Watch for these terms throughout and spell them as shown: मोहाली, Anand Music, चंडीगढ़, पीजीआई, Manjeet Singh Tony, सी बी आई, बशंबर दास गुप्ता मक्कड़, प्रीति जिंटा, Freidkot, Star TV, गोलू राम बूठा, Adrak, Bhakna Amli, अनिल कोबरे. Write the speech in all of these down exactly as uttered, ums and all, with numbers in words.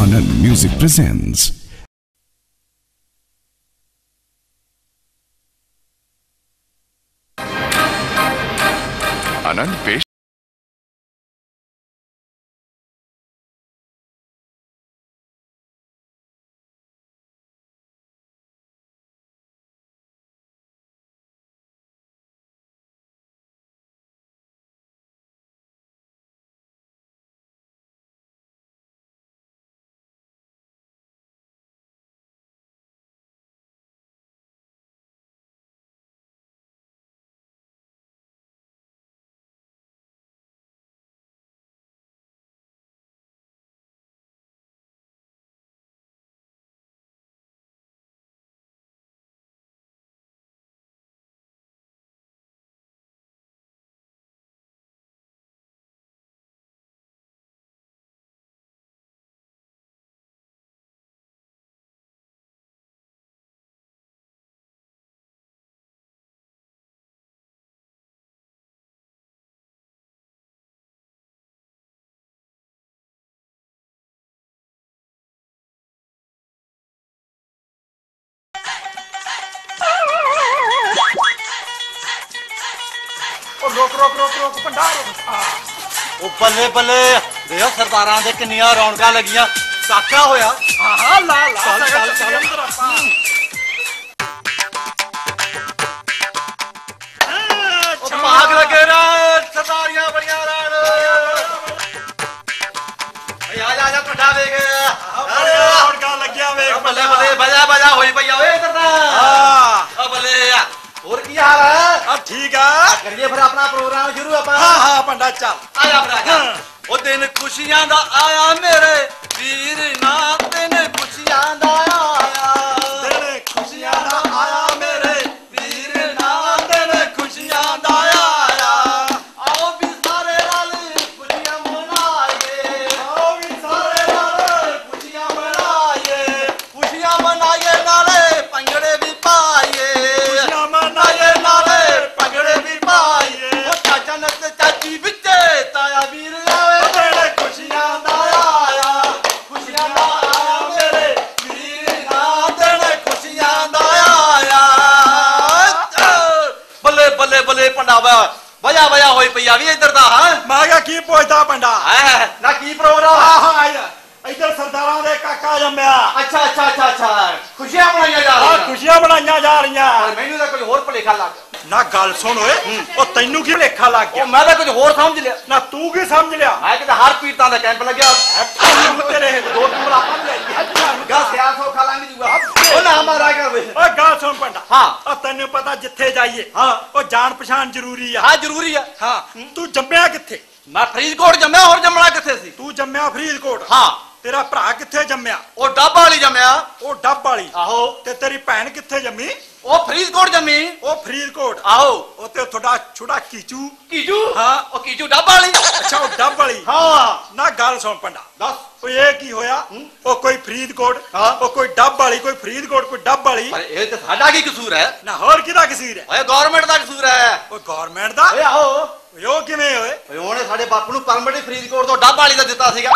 आनंद music presents. आनंद पेश रोक रोक रोक रोक भंडार ओ बल्ले बल्ले देखो सरदारां दे किन्नियां रौनकां लगियां काका होया। हां हां ला ला चल चल अंदर अपा ओ भाग लगे रा सरदारियां बड़ियां राण भाई आ जा जा ठंडा वेग रौनकां लगियां वेग बल्ले बल्ले बजा बजा होई भैया ओए इधर दा। हां ओ बल्ले और की हाल है? अब ठीक है करिए फिर अपना प्रोग्राम शुरू अपना। हां हां पंडा चल आया भरा ओ दिन खुशियां दा आया मेरे वीर ना दिन खुशियां दा आया दिन खुशियां दा आया मेरे वीर ना दिन खुशियां दा आया। आओ भी सारे रल खुशियां मनाइए आओ भी सारे रल खुशियां मनाइए खुशियां मनाइए नारे पंगड़े भी पाइए बजा बजा होई पिया भी इधर दा। हां मागा की पोजदा पंडा है ना की प्रोग्राम। हां हां इधर सरदारां दे काका जम्या। अच्छा अच्छा अच्छा अच्छा खुशियां मनाईया जा रही। हां खुशियां मनाईया जा रही और मेनू दा कोई और भलेखा लग ना गल सुन ओए ओ तैनू की भलेखा लग गया ओ मैं दा कुछ और समझ लिया ना तू की समझ लिया मैं कि हर पीरतां दा कैंप लग गया तेरे दो टुकड़ा बन गया। अच्छा गा सियासो खा लांगी जुगा पंडा ये की होया ओ कोई फरीदकोट ओ कोई डब वाली कोई फरीदकोट कोई डब वाली अरे ये तो साडा की कसूर है ना होर किदा कसूर है ओए गवर्नमेंट दा कसूर है ओ गवर्नमेंट दा ओए आहो यो किवें ओए ओए ओने साडे बापू नु परमिट ही फरीदकोट तो डब वाली दा दित्ता सीगा।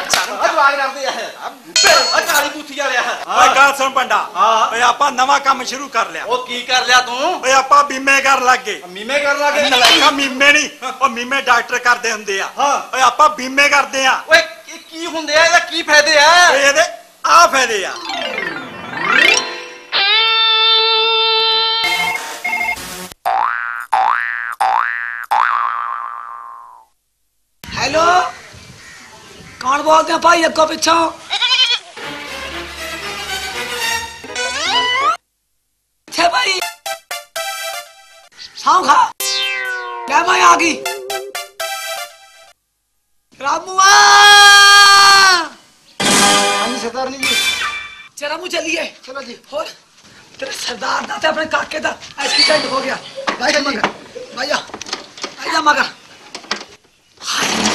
अच्छा अब आग रखदे यार ओ काली बूथी वाले ओए गाल सुन पंडा ओए आपा नवा काम शुरू कर लिया ओ की कर लिया तू ओए आपा बीमे कर लागे बीमे कर लागे लगा बीमे नहीं ओ बीमे डॉक्टर करदे हुंदे आ ओए आपा बीमे करदे आ ओए की हुंदे आ या की फायदे आ ओए एदे आ फायदे आ हेलो कौन बोलते हैं भाई अग्गों पिछों छे भाई साऊ खा मैं भाई आ गई रामुआ सरदार जी चल रामू चलिए चलो जी और तेरे सरदार दा ते अपने काके दा एक्सीडेंट हो गया भाई जा मगर भाई जा भाई जा मगर भाई जा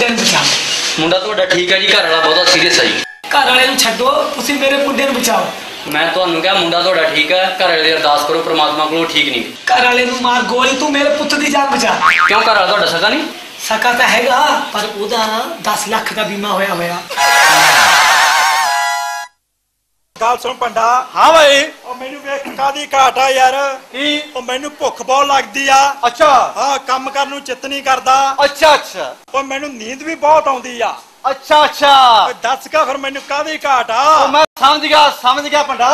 मुद्दे नु बचाओ। मुंडा तुहाडा ठीक है जी, घर वाला बहुत सीरियस है जी। घर वाले नु छड्डो, तुसीं मेरे मुद्दे नु बचाओ। मैं तुहानू कहा मुंडा तुहाडा ठीक है, घर वाले दी अरदास करो परमात्मा कोलों ठीक नहीं। घर वाले नु मार गोली, तू मेरे पुत्त दी जान बचा। क्यों घर वाला तुहाडा सका नहीं? सका तो हैगा पर ओदा दस लाख का बीमा होया होया। गल सुन पंडा। हाँ भाई। और मैनू वेख कादी घाट आ यार। की? और मैनू भुख बहुत लगती आ। अच्छा। हाँ काम करन नू चित नहीं करदा। अच्छा अच्छा। और मैनू नींद भी बहुत आउंदी आ। अच्छा अच्छा। दस का फिर मैनू कादी घाट आ। ओ मैं समझ गया समझ गया पंडा।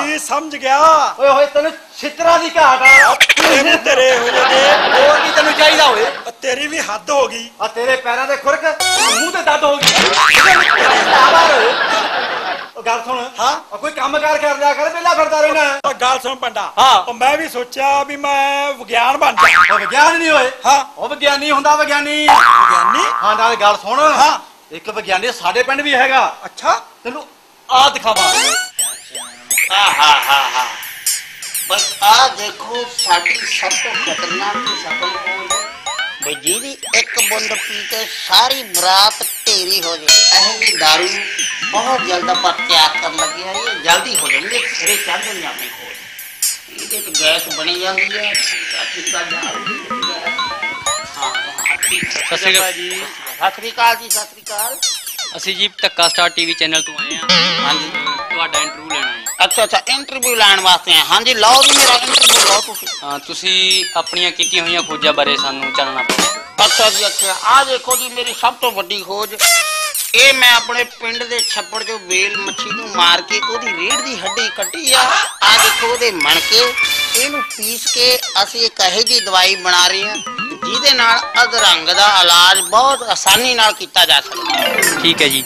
की समझ गया? ओए होए तैनू छित्रा दी घाट आ। तेरे हो जे और की तैनू चाहिदा होए? तेरी भी हद हो गई। आ तेरे पैरां दे खुरक मूंह ते दर्द हो गई। गल सुन। हाँ कोई काम कार कर लिया कर, पहला फिरदा रहना। तो गल सुन पंडा। हाँ तो मैं भी सोचा भी मैं विज्ञान बन जा। विज्ञान नहीं होए? हाँ ओ विज्ञानी हुंदा विज्ञानी। विज्ञानी? हां नाल गल सुन। हां एक विज्ञानी साडे पिंड भी हैगा। अच्छा तैनू आ दिखावा। हां हां हां हां बस आ देखो साडी सब तो खतरनाक दी शकल हो बे जीदी एक बुंद पी के सारी रात ढेरी हो जाए। ऐसी दारू बहुत जल्द पर त्याग कर लगी है, ये जल्दी हो जाएंगे सिरे चढ़ जाने अपने को। ये तो गैस बनी जाती है। सत श्री अकाल जी। सत श्री अकाल। असि जी धक्का स्टार टीवी चैनल तो आए हैं। हाँ जी तुहाडा इंटरव्यू लेना है। अच्छा अच्छा इंटरव्यू लैन वास्ते। हाँ जी लाओ जी मेरा इंटरव्यू लाओ। तुसी हां तुसी अपनी कीती होईयां खोजां बारे सानू जानना पवे। अच्छा जी अच्छा। आ देखो जी मेरी सब तो वड्डी खोज ए मैं अपने पिंड दे छप्पड़ जो बेल मच्छी नू मार के ओदी रीढ़ दी हड्डी कट्टी आ। आ देखो ओदे मणके इनू पीस के असि एक ऐसी जी दवाई बना रहे हैं जिहदे नाल अधरंग दा इलाज बहुत आसानी नाल कीता जा सकदा है। ठीक है जी।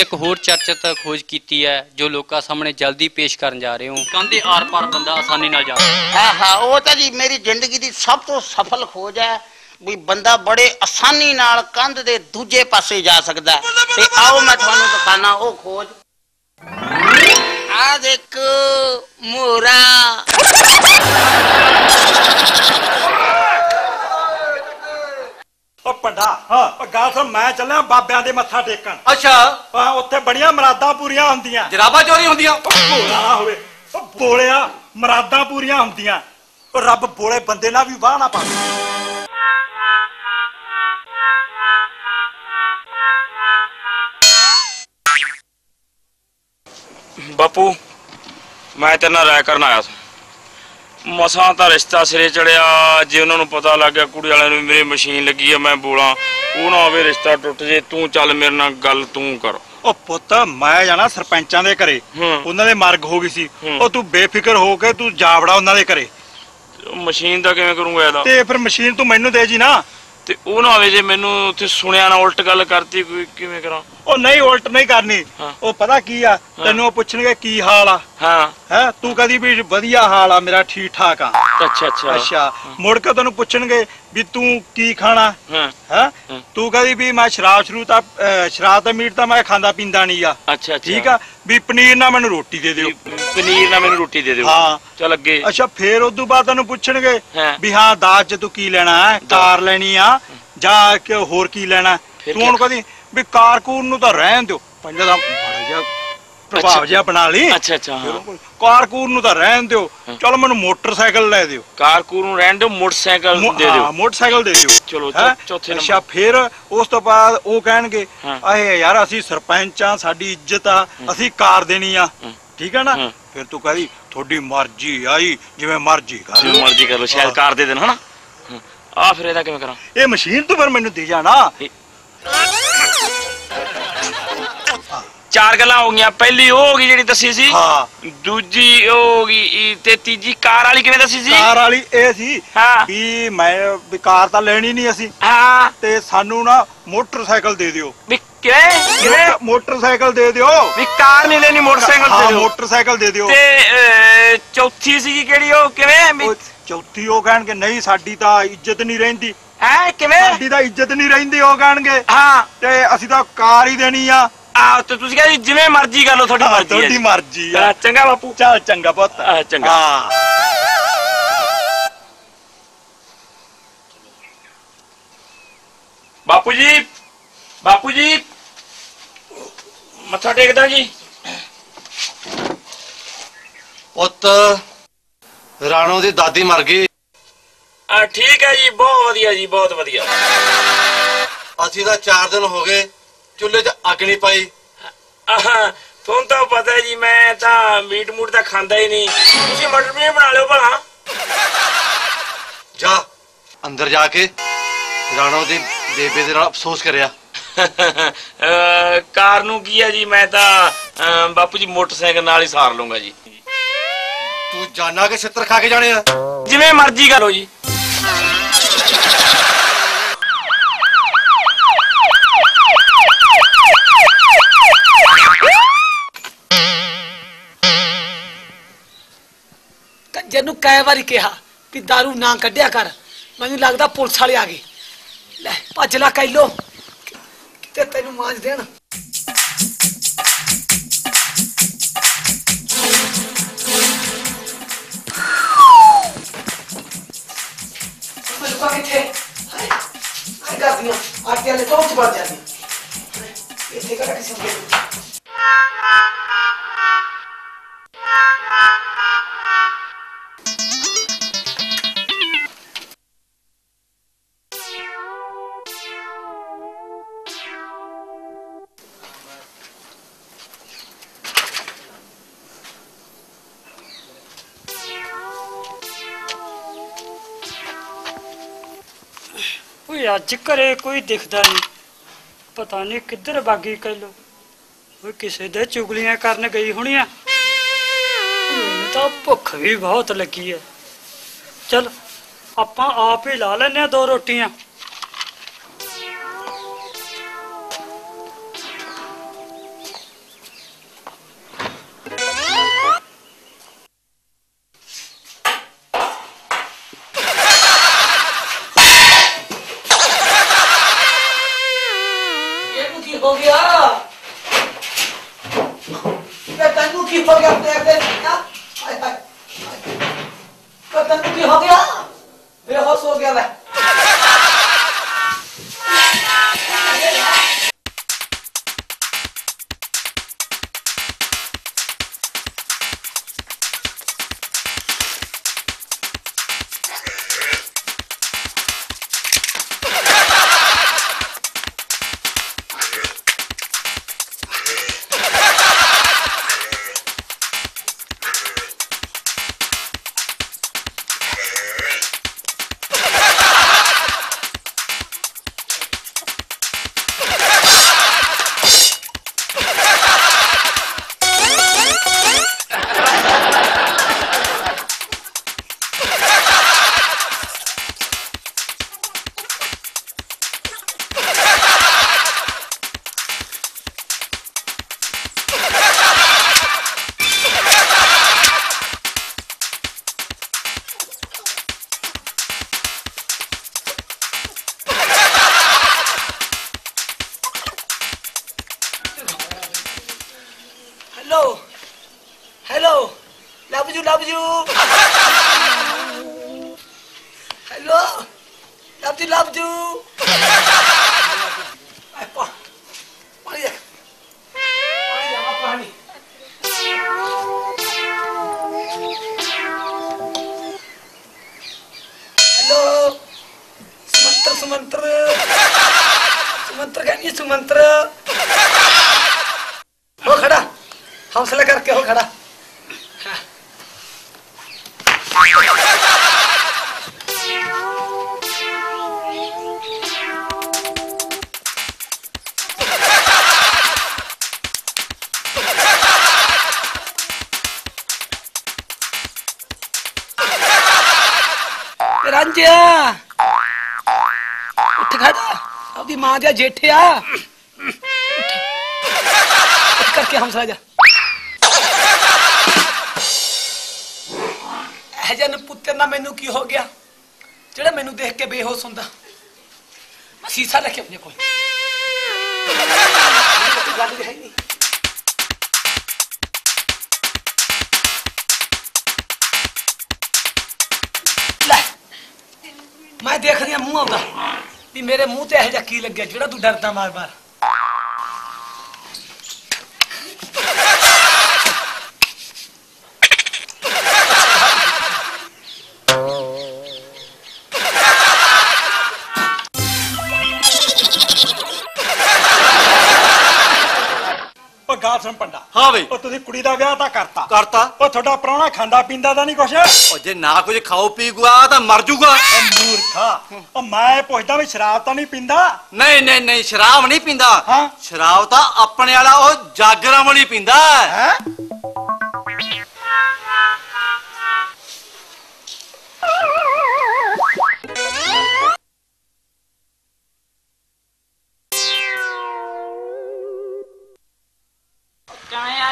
एक होर चर्चित खोज की है जो लोगों सामने जल्दी पेश कर जा रहे हो। कहते आर पार बंदा आसानी ना जा। हाँ हाँ वो तो जी मेरी जिंदगी की सब तो सफल खोज है भी बंदा बड़े आसानी नाल कंध दे दूजे पासे जा सकता है। ते आओ मैं तुहानू दिखाना वो खोज। आ देख मोरा पंडा। हाँ गल सुन मैं चलिया बाबियां दे मत्था टेकन। अच्छा उत्थे बड़ियां मुरादां पूरियां हुंदियां। जराबा चोरी हुंदियां। भोला ना होवे ओ बोलिया। मुरादां पूरियां हुंदियां ओ रब बोले बंदे ना भी वाह ना पावे। बापू मैं तेरे नाल राय करन आया सी। मसा तो रिश्ता सिरे चढ़िया जे उन्होंने पता लग गया कुड़ी वाले नूं मेरी मशीन लगी है मैं बोला वो ना होवे रिश्ता टुट जे। तू चल मेरे नाल गल तू कर। ओ पुत्त मैं जाना सरपंचां दे घरे। उन्हां दे मर्ग हो गई सी। ओ तू बेफिकर हो के तू जावड़ा उन्हां दे घरे। मशीन दा किवें करूंगा इहदा? ते फिर मशीन तू मैनू दे जी ना। ते ओ ना होवे जे मैनू उत्थे सुनिया ना उल्ट गल करती कोई किवें करां? ओ नहीं उल्ट नहीं करनी। ओ पता की आ तैनू ओ पुछणगे की हाल आ। हां हैं तू कदी भी बढ़िया हाल आ मेरा ठीक ठाक आ। अच्छा अच्छा अच्छा। मुड़ के तैनू पुछणगे भी तू की खाना। हैं तू कदी भी मैं शराब शुरू ता शराब दा मीट ता मैं खांदा पींदा नहीं आ। अच्छा अच्छा ठीक आ भी पनीर ना मैनू रोटी दे दियो। पनीर ना मैनू रोटी दे दियो। हां चल अगे। अच्छा फिर ओदू बाद तैनू पुछणगे भी हां दाज च तू की लेना है? कार लेनी आ जा के होर की लेना? तू हुण कदी भी कारकून नू तां रहण दिओ। पहले तां माड़ा जिहा प्रभाव जिहा बना लई। अच्छा अच्छा हां कारकून नू तां रहण दिओ। चल मैनू मोटरसाइकिल ले दिओ। कारकून नू रहण दिओ मोटरसाइकिल दे दिओ। हां मोटरसाइकिल दे दिओ। चलो चौथे नंबर। अच्छा फिर उस तो बाद ओ कहणगे आए यार असी सरपंच आ साडी इज्जत आ असी कार देनी आ। ठीक है ना फिर तू कहदी थोड़ी मर्जी आई जिवें मर्जी कर लो। मर्जी कर लो शायद कार दे देना है ना। आ फिर एदा किवें करां? ए मशीन तू फिर मैनू दे जाना। चार गल्लां हो गईयां। पहली ओ हो गई जेडी दसी सी। हां दूजी ओ हो गई ते तीजी कार वाली किवें दसी सी? कार वाली ए सी भी मैं भी कार तां लेनी नहीं असी। हां ते सानू ना मोटरसाइकिल दे दियो। भी के के मोटरसाइकिल दे दियो। भी कार नहीं लेनी मोटरसाइकिल दे दियो। मोटरसाइकिल दे दियो। ते चौथी सी केडी ओ किवें? चौथी ओ कहण के नहीं साडी तां इज्जत नहीं रहिंदी। है किवें? साडी तां इज्जत नहीं रहिंदी ओ कहण के। हां ते असी तां कार ही देनी आ। आ तो तुसी कह जिवें मर्जी कर लो थोड़ी मर्जी है। थोड़ी मर्जी है। चंगा बापू चल चंगा बहुत चंगा। हां बापू जी बापू जी मत्था टेकदा जी। पुत राणो दी दादी मर गई। ठीक है जी, बहुत वधिया जी, बहुत वधिया। असीं तां चार दिन हो गए चुल्हे च अग नहीं पाई। तुहानू तां पता है जी मैं तां मीट मूट तां खांदा ही नहीं। तुसीं मटर पनीर बना लिओ भला। जा अंदर जाके राणो दी बेबे दे नाल अफसोस करिया। कार नू की है जी, मैं तां बापू जी मोटरसाइकल नाल ही सार लूंगा जी। तू जाना के छित्र खा के जाने जिवें मर्जी करो जी। जैनू कई बारी कहा कि दारू ना कढ़िया कर, मैनू लगता पुलिस वाले आ गए। लै भज ला कैलो किते तैनू मांज देण। अज घरे कोई दिखता नहीं, पता नहीं किधर बागी। कैलो वो किसी दे चुगलियां करन गई होनी। तो भुख भी बहुत लगी है, चल आपां आप ही ला लैने दो रोटियां। जेठिया उठ करके हम सजा जन पुत्र ना। मैनू की हो गया जेड़ा मैनू देख के बेहोश होंदा। मैं शीशा लेके अपने कोल मैं देख रही मूंह आउंदा भी मेरे मुंह ते ऐसा की लग गया जो तू डरदा मार मार। गा सुन पंडा। हाँ बई। और तुसी कुड़ी दा विआह तां करता। करता। और थोड़ा प्राणा खांदा पींदा तां नहीं कुछ। और जे ना कुछ खाओ पीऊगा तां मर जूगा। ओ मूर्खा। और मैं पुछदा वी शराब तां नहीं पींदा? नहीं नहीं नहीं शराब नहीं पींदा। हां शराब तां अपने वाला ओ जागरा वाली पींदा। हैं?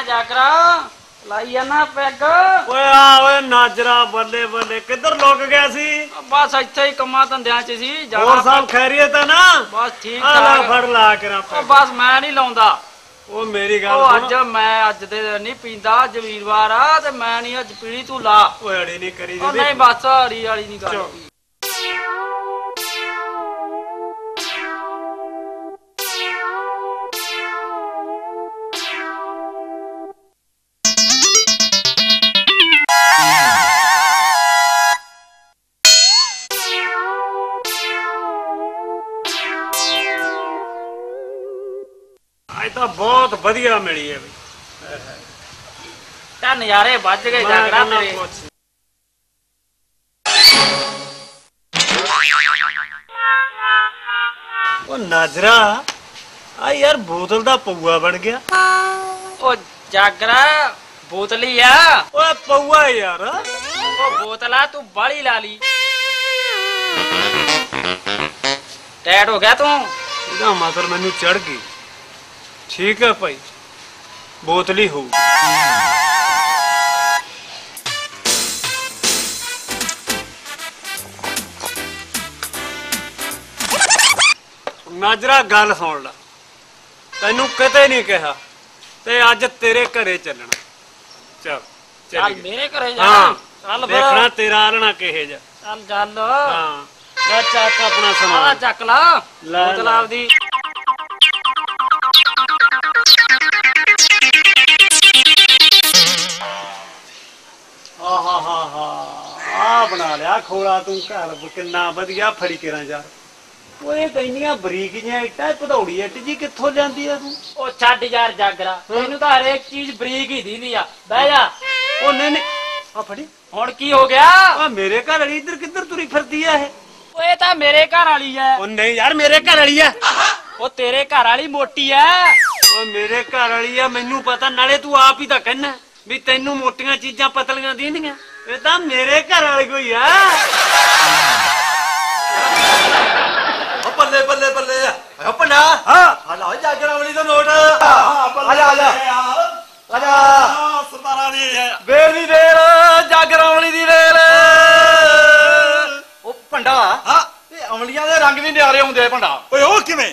जागरा लाइया ना पैग। ओए आ ओए नाजरा बल्ले बल्ले किधर लोग गया सी? बस अच्छा ही कमा धंध्या च सी। और सब खैरियत है ना? बस ठीक ठाक। आला फड़ ला के ना पैग। बस मैं नहीं लाउंदा। ओ मेरी गल सुन। ओ अज मैं अज दे नहीं पींदा जमीरवार आ ते मैं नहीं अज पीड़ी तू ला। ओए अड़ी नहीं करी दी। नहीं बस अड़ी वाली नहीं गल। बहुत बढ़िया मिली है भाई। नजारे बच गए जागरा मेरे। वो नाजरा आ यार बोतल दा पौआ बन गया। ओ जागरा बोतल ही आ। ओ पौआ यार ओ बोतला तू बड़ी ला ली। टैट हो गया तू। ना मातर मैनू चढ़ गई। ठीक है भाई बोतली हो। नाजरा गल सुन ला तेनू कते नहीं कहा ते अज तेरे घरे चलना। चल चल मेरे घरे जा। हां चल देखना तेरा आलना कहे जा। चल चल हां ले चक अपना सामान चक ला बोतल आपदी। हा हा हा आ बना लिया खोला तू घर कितना वधिया फड़ी तेरा यार। ओए इतनी बरीक जियां इट्टां पधौड़ी इट जी कित्थों लांदी आ तू। ओ छड्ड यार जागरा तैनू तां हर एक चीज बरीक ही दिंदी आ। बह जा। ओ नहीं नहीं आ फड़ी हुण की हो गया? आ मेरे घर वाली इधर किधर तुरी फिरदी आ ए। ओए तां मेरे घर वाली आ। ओ नहीं यार मेरे घर वाली आ। ओ तेरे घर वाली मोटी आ। ओ मेरे घर वाली आ मैनू पता नाले तू आप ही तां कहना भी तेनू मोटिया चीजा पतलियां दींदियां। ये तो मेरे घर वाले कोई है। बल्ले बल्ले बल्ले अपना हां जागरा वाली तो नोट आजा आजा आजा सरदारा दी बेर दी देर जागरा वाली दी देर। ओ भंडा हां ये अमलियां दे रंग भी न्यारे हुंदे भंडा। ओए ओ किवें?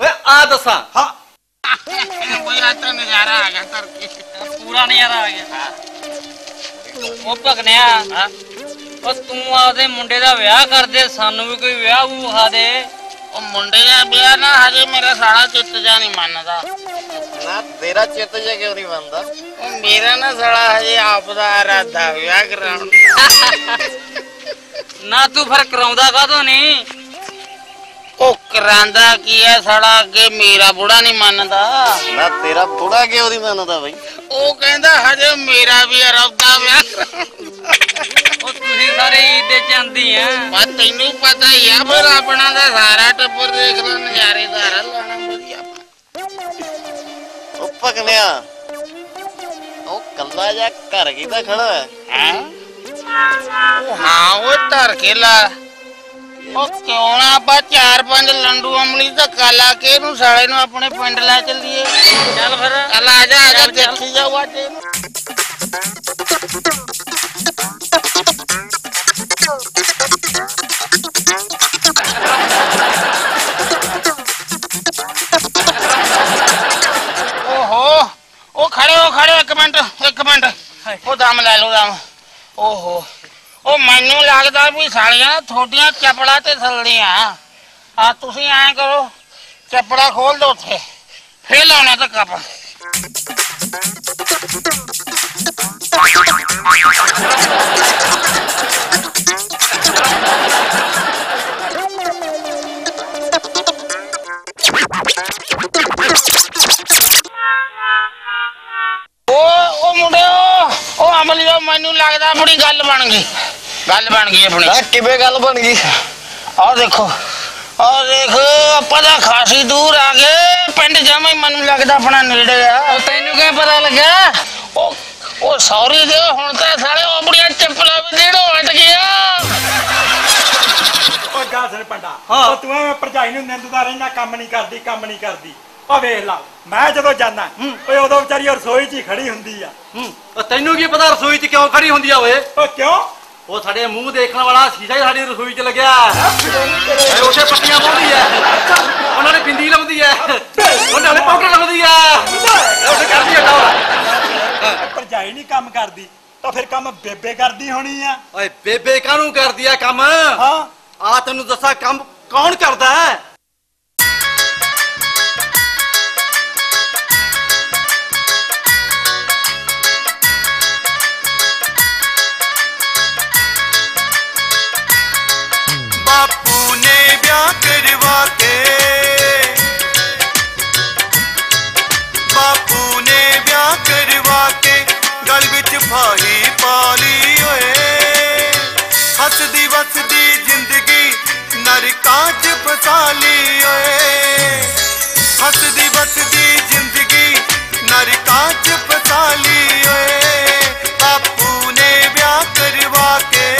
ओए आ दसा। हां बड़ा तो नजारा आ गया तरकी पूरा नजारा आ गया। ओ भगनिया ओ तू आदे मुंडे दा ब्याह कर दे सानू भी कोई ब्याह बुहा दे। ओ मुंडे दा ब्याह ना हजे मेरा साला चित जा नहीं मानदा। ना तेरा चित जा क्यों नहीं मानदा? ओ मेरा ना साला हजे आप दा इरादा ब्याह कराउण ना तू फर कराउंदा कादो नहीं? ओ करांदा की है साला अगे मेरा बुढ़ा नहीं मानदा। ना तेरा बुढ़ा क्यों नहीं मानदा भाई? ओ कहंदा हजे मेरा भी रब्दा ब्याह ओ तुसी सारे ईदे चंदी है पर तैनू पता ही है फिर अपना दा सारा टब्बर देख लो नजारे सारा लाना बढ़िया। ओ पकनिया ओ कल्ला जा घर की ता खड़ा है। हां हां ओ धर के ला। ओ क्यों ना आपा चार पांच लंडू अमली ता काला के नु साले नु अपने पिंड ला चलिए। चल फिर चल आजा आजा देखी जाओ आज। ओहो ओ खड़े हो खड़े एक मिनट एक मिनट ओ दम ले लो दम। ओहो ओ मैनू लगदा भी सालियां थोड़ियां चपड़ा ते सलदियां। आ तुसी ऐ करो चपड़ा खोल दो थे फिर लाने तक आप। मैनू लगता अपनी गल बन गई गल बन गई अपनी किवें गल बन गई। आ देखो और देखो पता खासी दूर आ गए पिंड जमा ही मैनू लगता अपना नेड़े आ। तैनू क्या पता लगा ओ ओ सॉरी दे हुण तां सारे अपनियां चप्पलां भी नेड़ों हट गया। ओ जा सर पंडा ओ तूं एवें भरजाई नूं निंददा रहिंदा काम नहीं करदी काम नहीं करदी। ओ वेख ला मैं जदों जांदा ओए उदों विचारी रसोई च खड़ी हुंदी आ। ओ तैनू की पता रसोई च क्यों खड़ी हुंदी आ ओए ओ क्यों वो साढ़े मुंह देखने वाला शीशा ही साड़ी रसोई च लग्या उसे पट्टियां पाउंदी है उन्होंने बिंदी लाउंदी है उन्होंने पाउडर लाउंदी है उसे करदी हटा भरजाई नहीं काम करदी तो फिर काम बेबे करदी होनी है। ओए बेबे कानू करदी है काम हां आ तन्नू दसा काम कौन करदा है। बापू ने ब्याह करवा के गल विच फाही पाली होए हसदी बसदी जिंदगी नरकां च फसा ली होए हसदी बसदी जिंदगी नरकां च फसा ली होए बापू ने ब्याह करवा के।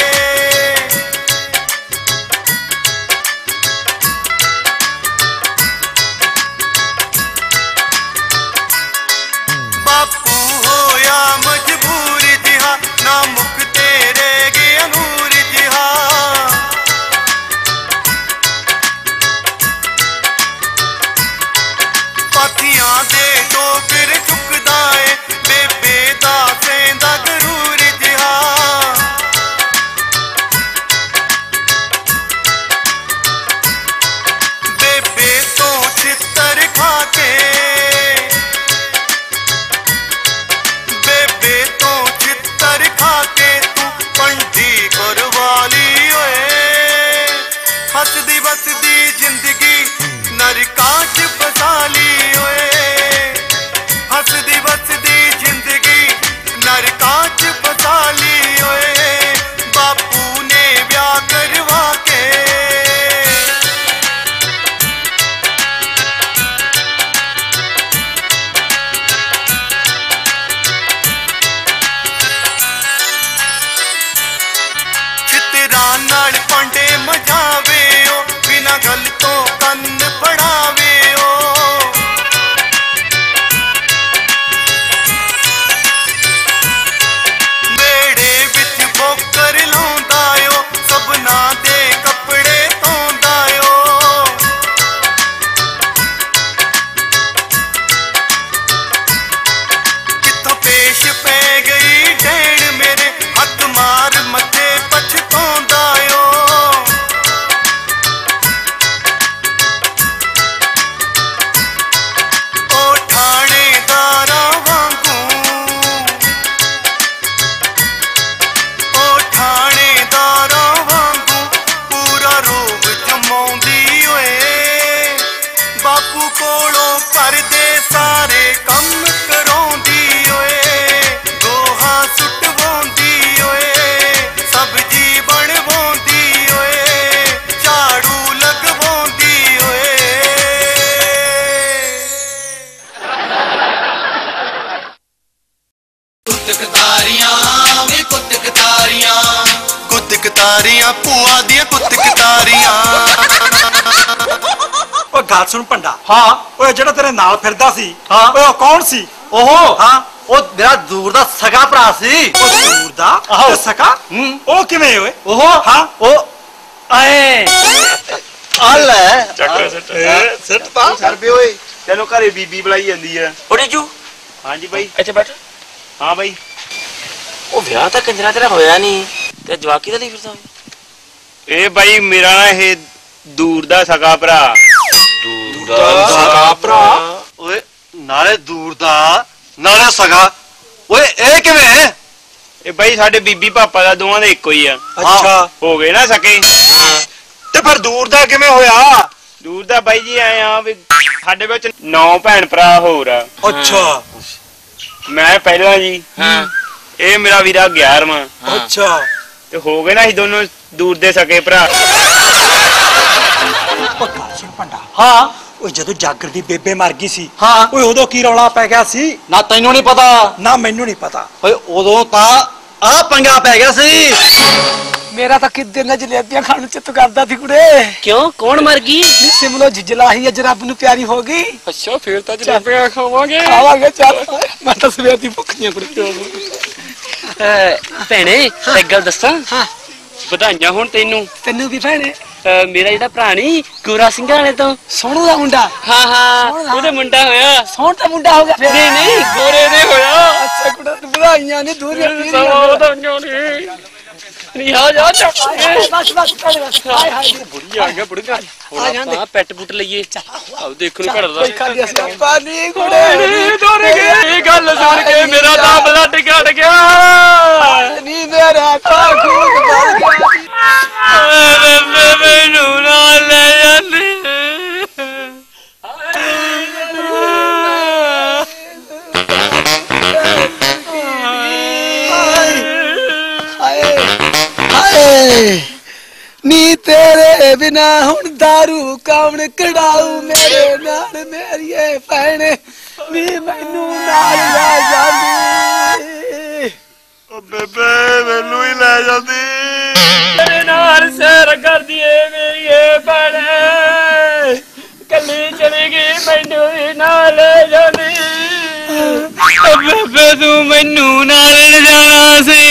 तेनों घरे बीबी बुलाई जाती है हां जी भाई इत्थे बैठ हां भाई ओ ब्याह तां कंजरा तेरा होया नहीं ते जवाकी दा नहीं फिरदा ए भाई मेरा ना ये दूर दा सगा भरा दूर दा सगा भरा ओए नाले दूर दा नाले सगा ओए ए किवें है ए भाई साडे बीबी पापा दा दोवां दा इक्को ही है। अच्छा हो गए ना सके ते फिर दूर दा किवें होया दूर दा भाई जी आए हां वे साडे विच नौ भैण भरा होर। अच्छा मैं पहला जी हां ਇਹ ਮੇਰਾ ਵੀਰਾ ਗਿਆਰਵਾਂ। ਅੱਛਾ ਤੇ ਹੋ ਗਏ ਨਾ ਅਸੀਂ ਦੋਨੋਂ ਦੂਰ ਦੇ ਸਕੇ ਭਰਾ। ਪੱਕਾ ਸਿੰਘ ਪੰਡਾ। ਹਾਂ ਉਹ ਜਦੋਂ ਜਾਗਰ ਦੀ ਬੇਬੇ ਮਰ ਗਈ ਸੀ ਹਾਂ ਉਹ ਉਦੋਂ ਕੀ ਰੌਲਾ ਪੈ ਗਿਆ ਸੀ? ਨਾ ਤੈਨੂੰ ਨਹੀਂ ਪਤਾ ਨਾ ਮੈਨੂੰ ਨਹੀਂ ਪਤਾ ਓਏ ਉਦੋਂ ਤਾਂ ਆ ਪੰਗਾ ਪੈ ਗਿਆ ਸੀ। मेरा तो किदे ना जलेबियां खाने चित करता थी कुड़े। क्यों कौन मर गई? सिमलो झिझला ही अज रब नू प्यारी हो गई। अच्छा फिर तो जलेबियां खावांगे खावांगे चल मैं तो सवेर दी भुखियां कुड़े। भैणे एक गल दसां बधाइयां होण तैनू। तैनू भी भैणे मेरा जिहड़ा भरा नी गोरा सिंह वाले तो सोहणू दा मुंडा। हां हां ओदे मुंडा होया सोहण दा मुंडा हो गया। नहीं नहीं गोरे ने होया। अच्छा कुड़ा बधाइयां ने दूरियां नहीं आ जा जा बस बस हाय हाय बुढ़ी आ गया बुढ़ी आ पेट पुट लईए आओ देखो घड़ दा पानी घोड़े डर गए ये गल सुन के मेरा दा ब्लड घट गया। नहीं मेरा ता खून बह गया। अरे मेरे नूना ले जाने नी तेरे बिना हुण दारू कौन कड़ाऊ मेरे नाल मेरिए भैणे नी मैनू नाल लै जांदी। ओ बेबे मैनू ही लै जांदी तेरे नाल सैर करदी ए मेरिए भैणे कल्ली चली गई मैनू ही नाल लै जांदी। ओ बेबे तू मैनू नाल लै जाना सी।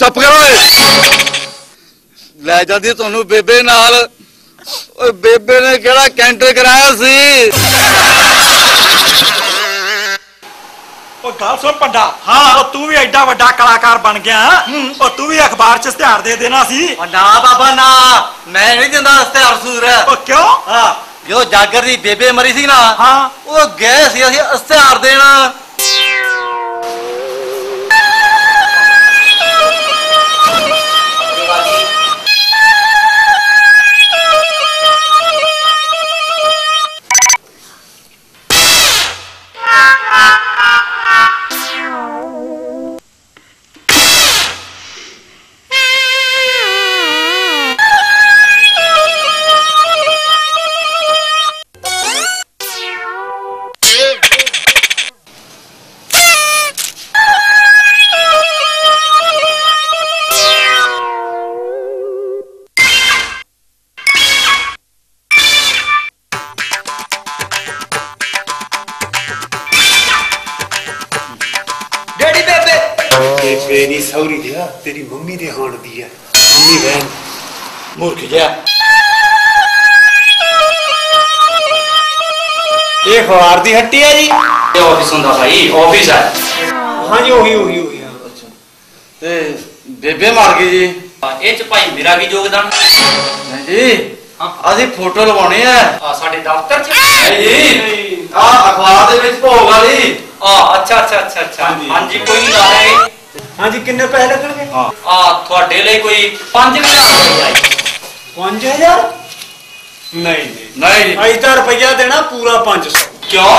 चुप करो लै जाती तुहानू बेबे नाल। ओए बेबे ने केड़ा कैंटर कराया सी। ओ गल सुन पंडा। हां ओ तू भी एडा वड्डा कलाकार बन गया ओ तू भी अखबार च इश्तेहार दे देना सी। ओ ना बाबा ना मैं नहीं दिंदा इश्तेहार सूर। ओ क्यों? हां जो जागर दी बेबे मरी सी ना हां ओ गए सी असीं इश्तेहार देना। तेरी मम्मी दे हाण दी है मम्मी बहन मूर्ख जा ये अखबार दी हट्टी है जी ये ऑफिस हुंदा भाई ऑफिस है। हां जी ओही ओही ओही। अच्छा ते बेबे मार गई जी ए च भाई मेरा भी योगदान है जी। हां आधी फोटो लगाने है आ साडे दफ्तर च है जी आ अखबार दे विच भोग वाली आ। अच्छा अच्छा अच्छा अच्छा हां जी कोई नहीं ला रहे। हां जी किन्ने पैसे लगणगे? हां आ ਤੁਹਾਡੇ ਲਈ ਕੋਈ पाँच हज़ार ਰੁਪਏ। पाँच हज़ार? ਨਹੀਂ ਨਹੀਂ ਅਸੀਂ ਤਾਂ ਰੁਪਇਆ ਦੇਣਾ ਪੂਰਾ पाँच सौ। ਕਿਉਂ?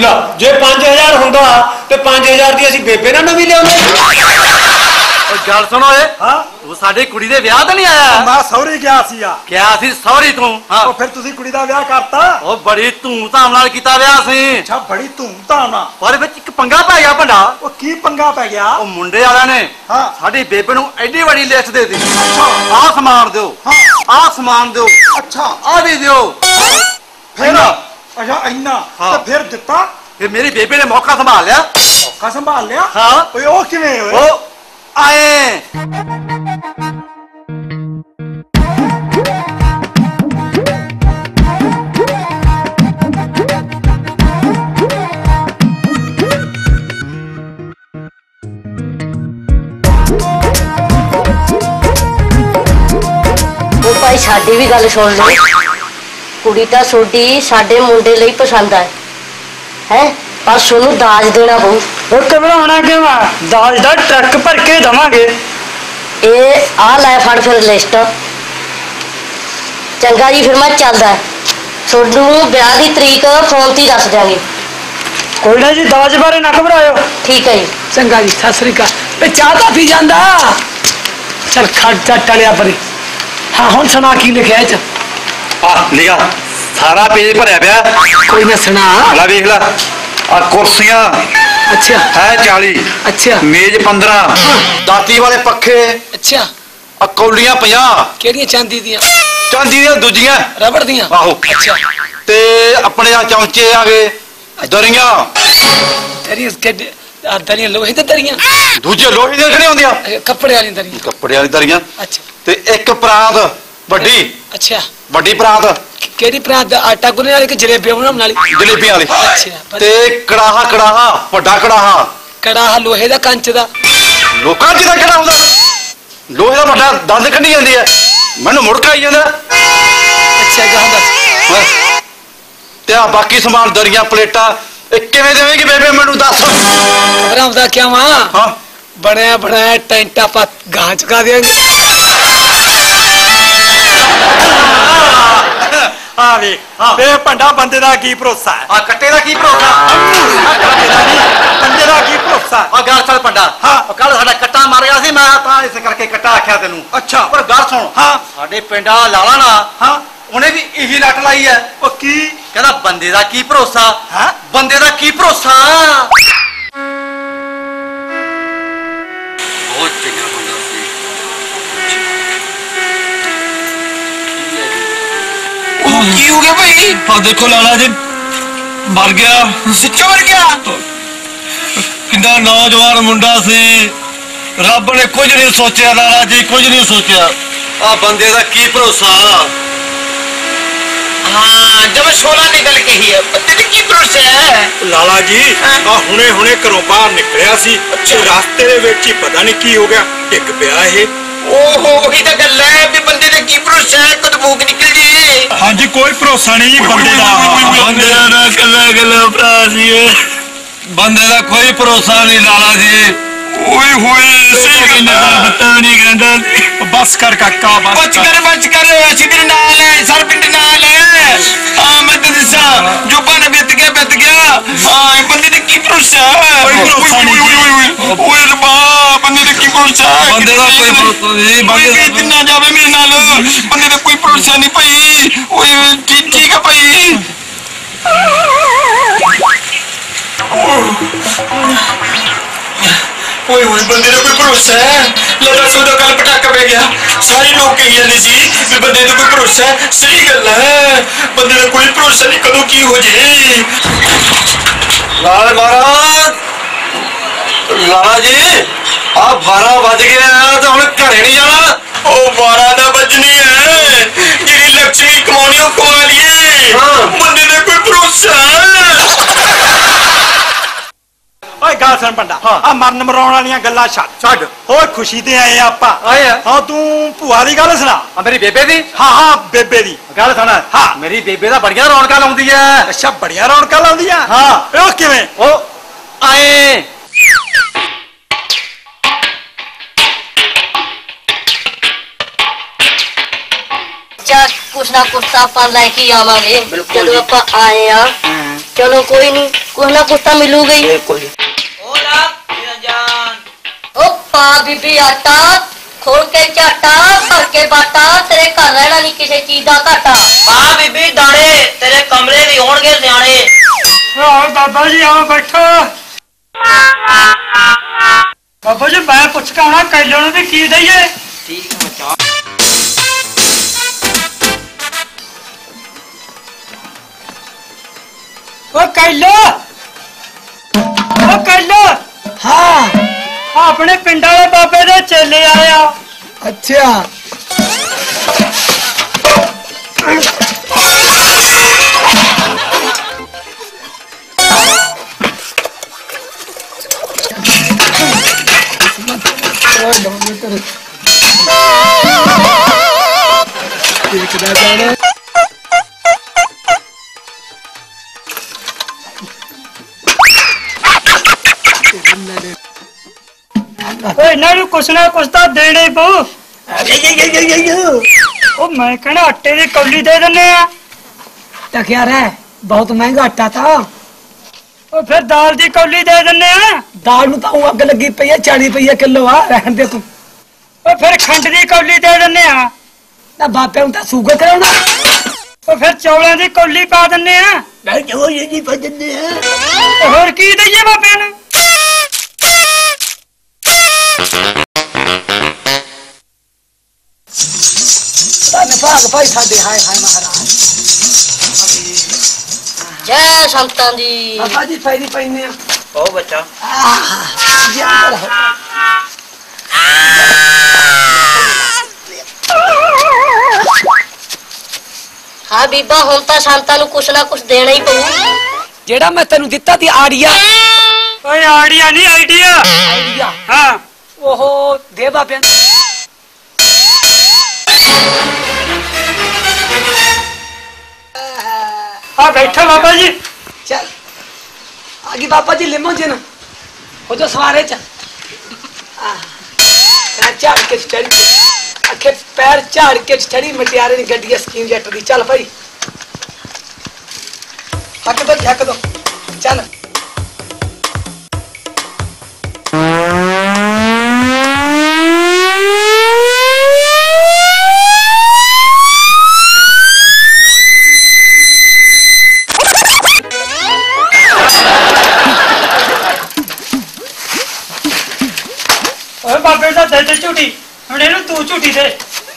ਲੈ ਜੇ पाँच हज़ार ਹੁੰਦਾ ਤੇ पाँच हज़ार ਦੀ ਅਸੀਂ ਬੇਬੇ ਨਾਲ ਨਵੀਂ ਲਿਆਉਂਦੇ। ਓ ਗੱਲ ਸੁਣ ਓਏ। ਹਾਂ ਉਹ ਸਾਡੇ ਕੁੜੀ ਦੇ ਵਿਆਹ ਤਾਂ ਨਹੀਂ ਆਇਆ? ਮੈਂ ਸੌਰੀ ਗਿਆ ਸੀ ਆ। ਕਿਆ ਸੀ ਸੌਰੀ ਤੂੰ? ਹਾਂ ਉਹ ਫਿਰ ਤੁਸੀਂ ਕੁੜੀ ਦਾ ਵਿਆਹ ਕਰਤਾ? ਉਹ ਬੜੀ ਧੂਮਧਾਮ ਨਾਲ ਕੀਤਾ ਵਿਆਹ ਸੀ। ਅੱਛਾ ਬੜੀ ਧੂਮਧਾਮ ਨਾਲ ਪਰ ਵਿੱਚ ਇੱਕ ਪੰਗਾ ਪੈ ਗਿਆ ਭੰਡਾ। ਉਹ ਕੀ ਪੰਗਾ ਪੈ ਗਿਆ? ਉਹ ਮੁੰਡੇ ਵਾਲਿਆਂ ਨੇ ਹਾਂ ਸਾਡੀ ਬੇਬੇ ਨੂੰ ਐਡੀ ਵੱਡੀ ਲਿਸਟ ਦੇ ਦਿੱਤੀ। ਅੱਛਾ ਆਹ ਸਮਾਨ ਦਿਓ ਹਾਂ ਆਹ ਸਮਾਨ ਦਿਓ ਅੱਛਾ ਆਹ ਵੀ ਦਿਓ ਫਿਰ ਅੱਛਾ ਇੰਨਾ ਤੇ ਫਿਰ ਦਿੱਤਾ। ਫਿਰ ਮੇਰੀ ਬੇਬੇ ਨੇ ਮੌਕਾ ਸੰਭਾਲ ਲਿਆ। ਮੌਕਾ ਸੰਭਾਲ ਲਿਆ? ਹਾਂ ਓਏ ਉਹ ਕਿਵੇਂ ਓਏ? ਉਹ ਆਏ भाई साड़ी भी गल सुन लो कुड़ी तो सोडी साडे मुंडे लई पसंद आए है पर सोनू दाज देना पऊ। और घबराना क्यों आ दाज दा ट्रक भर के देवांगे। ए आ लै फड़ फिर लिस्ट चंगा जी फिर मैं चलदा सोनू ब्याह दी तरीक फोन ते दस देंगे। कोई ना जी, दवा के बारे ना घबराओ। ठीक है जी, चंगा जी, सत श्री अकाल। चाह तो पी जांदा, चल खट चट टलिया परे। हाँ हुण सुना की लिखिया है। लिया सारा पेज भरया पिया। कोई ना सुना, ला देख ला। आ कुर्सियां अच्छा है चालीस, अच्छा मेज पंद्रह, दाती वाले पखे अच्छा, आ कौलियां पचास, केड़ियां चांदी दियां, चांदी दियां दूजियां रबड़ दियां, आहो अच्छा, ते अपने आ चौंचे आ गए दरियां, तेरी इसके आ दरियां लोहे दी दरियां, दूजे लोहे दी खड़े होंदियां, कपड़े वाली दरियां, कपड़े वाली दरियां अच्छा, ते एक परात बड़ी अच्छा, बड़ी परात केरी प्रांत आटा गुनने वाली के जलेबी बनाने वाली, जलेबी वाली अच्छा, ते कड़ाहा कड़ाहा बड़ा कड़ाहा, कड़ाहा लोहे दा कांच दा, लो कांच दा कड़ा हुंदा, लोहे दा बड़ा दंद कड्डी जांदी है, मैनू मुड़का आई जांदा अच्छा गहदा। ते आ बाकी सामान दरियां प्लेटा किवें देवेंगे बेबे मैनू दस। घबरांदा क्या मां, हां बणया बनाया टेंटा पा गां चुका देंगे। हाँ वे हाँ वे पंडा बंदे दा की भरोसा है, आ कट्टे दा की भरोसा, बंदे दा की भरोसा। आ गाल सुन पंडा, हां कल साडा कट्टा मारिया सी, मैं तां इस करके कट्टा आख्या तेनू। अच्छा पर गाल सुन, हां साडे पिंडा लाला ना, हां उन्हें भी यही लट लाई है। ओ की कहदा बंदे दा की भरोसा, हां बंदे दा की भरोसा। बहुत चंगा बंदा सी। की हो गया भाई? हाँ देखो लाला जी मर गया। सच्चो मर गया? कितना नौजवान मुंडा से, रब ने कुछ नहीं सोचा लाला जी, कुछ नहीं सोचा। आ बंदे का की भरोसा। हाँ जब सोलह की गल कही है, बंदे की भरोसा है लाला जी। हाँ हुने हुने घरों बाहर निकलिया सी, रास्ते दे विच ही पता नहीं की हो गया, डिग पिया है। ओहो वही तो गल है भी बंदे ने की भरोसा है, कद भूख निकल जी। हां जी कोई भरोसा नहीं जी बंदे दा, बंदे दा गल्ला गल्ला प्रासी है, बंदे दा कोई भरोसा नहीं लाला जी। ओए होए सही गल पता नहीं गंदा। बस कर काका, बस बच कर बच कर असि तेरे नाल है, सर पिंड नाल है। हां मैं तेरे सा जुबान बित गया बित गया। हां बंदे ने की भरोसा है, कोई भरोसा नहीं। ओए रब्बा बंदे ने की भरोसा है, बंदे दा कोई भरोसा नहीं। बंदे जितना जावे मेरे नाल, बंदे दा कोई भरोसा नहीं भाई। ओए ठीक है भाई। कोई हुई बंदे ने कोई भरोसा है लड़ा सोदा कल पटाका पे गया, सारे लोग कही जाते जी भी बंदे ने कोई भरोसा है। सही गल है बंदे ने कोई भरोसा नहीं, कदों की हो जाए। लाल महाराज लाला जी आ बारह बज गया तो हम घरे नहीं जाना। ओ बारह ना बजनी है, जी लक्ष्मी कमानी कमा लिए। हाँ बंदे ने कोई भरोसा है। ओए गाल सुन पंडा, आ मरन मराउण वालियां गल्लां छड्ड छड्ड। ओए खुशी ते आए आपां। हां तू भूआ दी गल सुना। मेरी बेबे दी? हां हां बेबे दी गल सुन। हां मेरी बेबे दा बड़ियां रौनकां लाउंदी ऐ। अच्छा बड़ियां रौनकां लाउंदी ऐ? हां ओ किवें? ओ आए जा कुछ ना कुछ साफा लेके आवांगे। चलो आपां आए आ, चलो कोई नहीं कुछ ना कुछ तो मिलूगी। बिल्कुल बीबी आटा खोल के चाटा, भर के बाटा, तेरे घर रहना नहीं किसी चीज का घाटा। वाह बीबी दाने तेरे कमरे भी होंगे सियाने। आओ बाबा जी आओ बैठो। बाबा जी मैं पुछ के आना कैलों नूं भी की दईए। ठीक है बच्चा। ओ कैलो ओ कैलो। हां अपने पिंड वाले बाबे दे चले आया। अच्छा कुछ ना कुछ तो देने ही पो। मैं कहना आटे की कौली दे देने। बहुत महंगा आटा था। फिर दाल की कौली दे देने दाल नूं तां अग लगी पई है चालीस रुपये किलो आ रहन दे तू। और फिर खंड की कौली दे देने ना बापे नूं तां शुगर कराउणा। और फिर चौलों की कौली पा देने होर की दईए बापे नूं। भाग भाई साडे हाय हाय महाराज जय संतां दी। बाबा जी फैरी पैने ओ बच्चा यार हां बीबा हुण तां संतां नूं कुछ ना कुछ देना ही पऊ जेड़ा मैं तैनूं दित्ता सी आड़िया। ओए आड़िया नहीं आइडिया आइडिया हां ओहो दे बापे। हाँ बैठो बाबा जी। चल आगे बाबा जी लिमोजिन हो जो सवारे चल झाड़ के चढ़ी आखे पैर झाड़ के चढ़ी मटियारे ने गड्डी स्कीम जैट दी। चल भाई हक दो हक दो चल। झूठी तू झूठी दे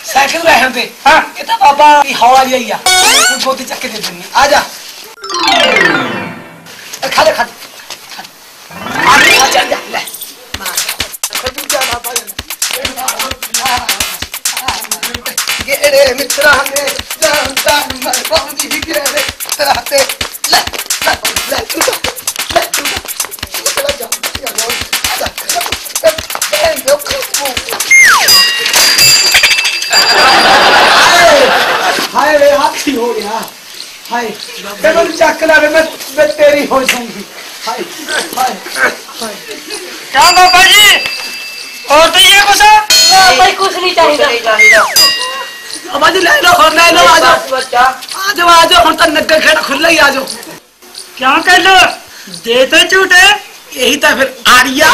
साइकिल रहन दे। हां ये तो बाबा हवा लिया तू गोदी चक्के दे देनी। आ जा खा ले खा आ जा ले मां खुद जा बाबा ये रे मित्रा ने जानता मर बांधी के रे रहते ले ले तू ले तू चला जा या लो आ जा ले लो। हाय रे हाथी हो गया हाय तेरे चक ला रे मैं मैं तेरी हो जाऊंगी। हाय हाय हाय क्या बाबा जी और तो ये कुछ ना भाई कुछ नहीं चाहिए। बाबा जी ले लो और ले लो। आ जाओ बच्चा आ जाओ आ जाओ हम तो नगर खेड़ा खुला ही आ जाओ। क्या कर लो दे तो झूठे यही था फिर आड़िया।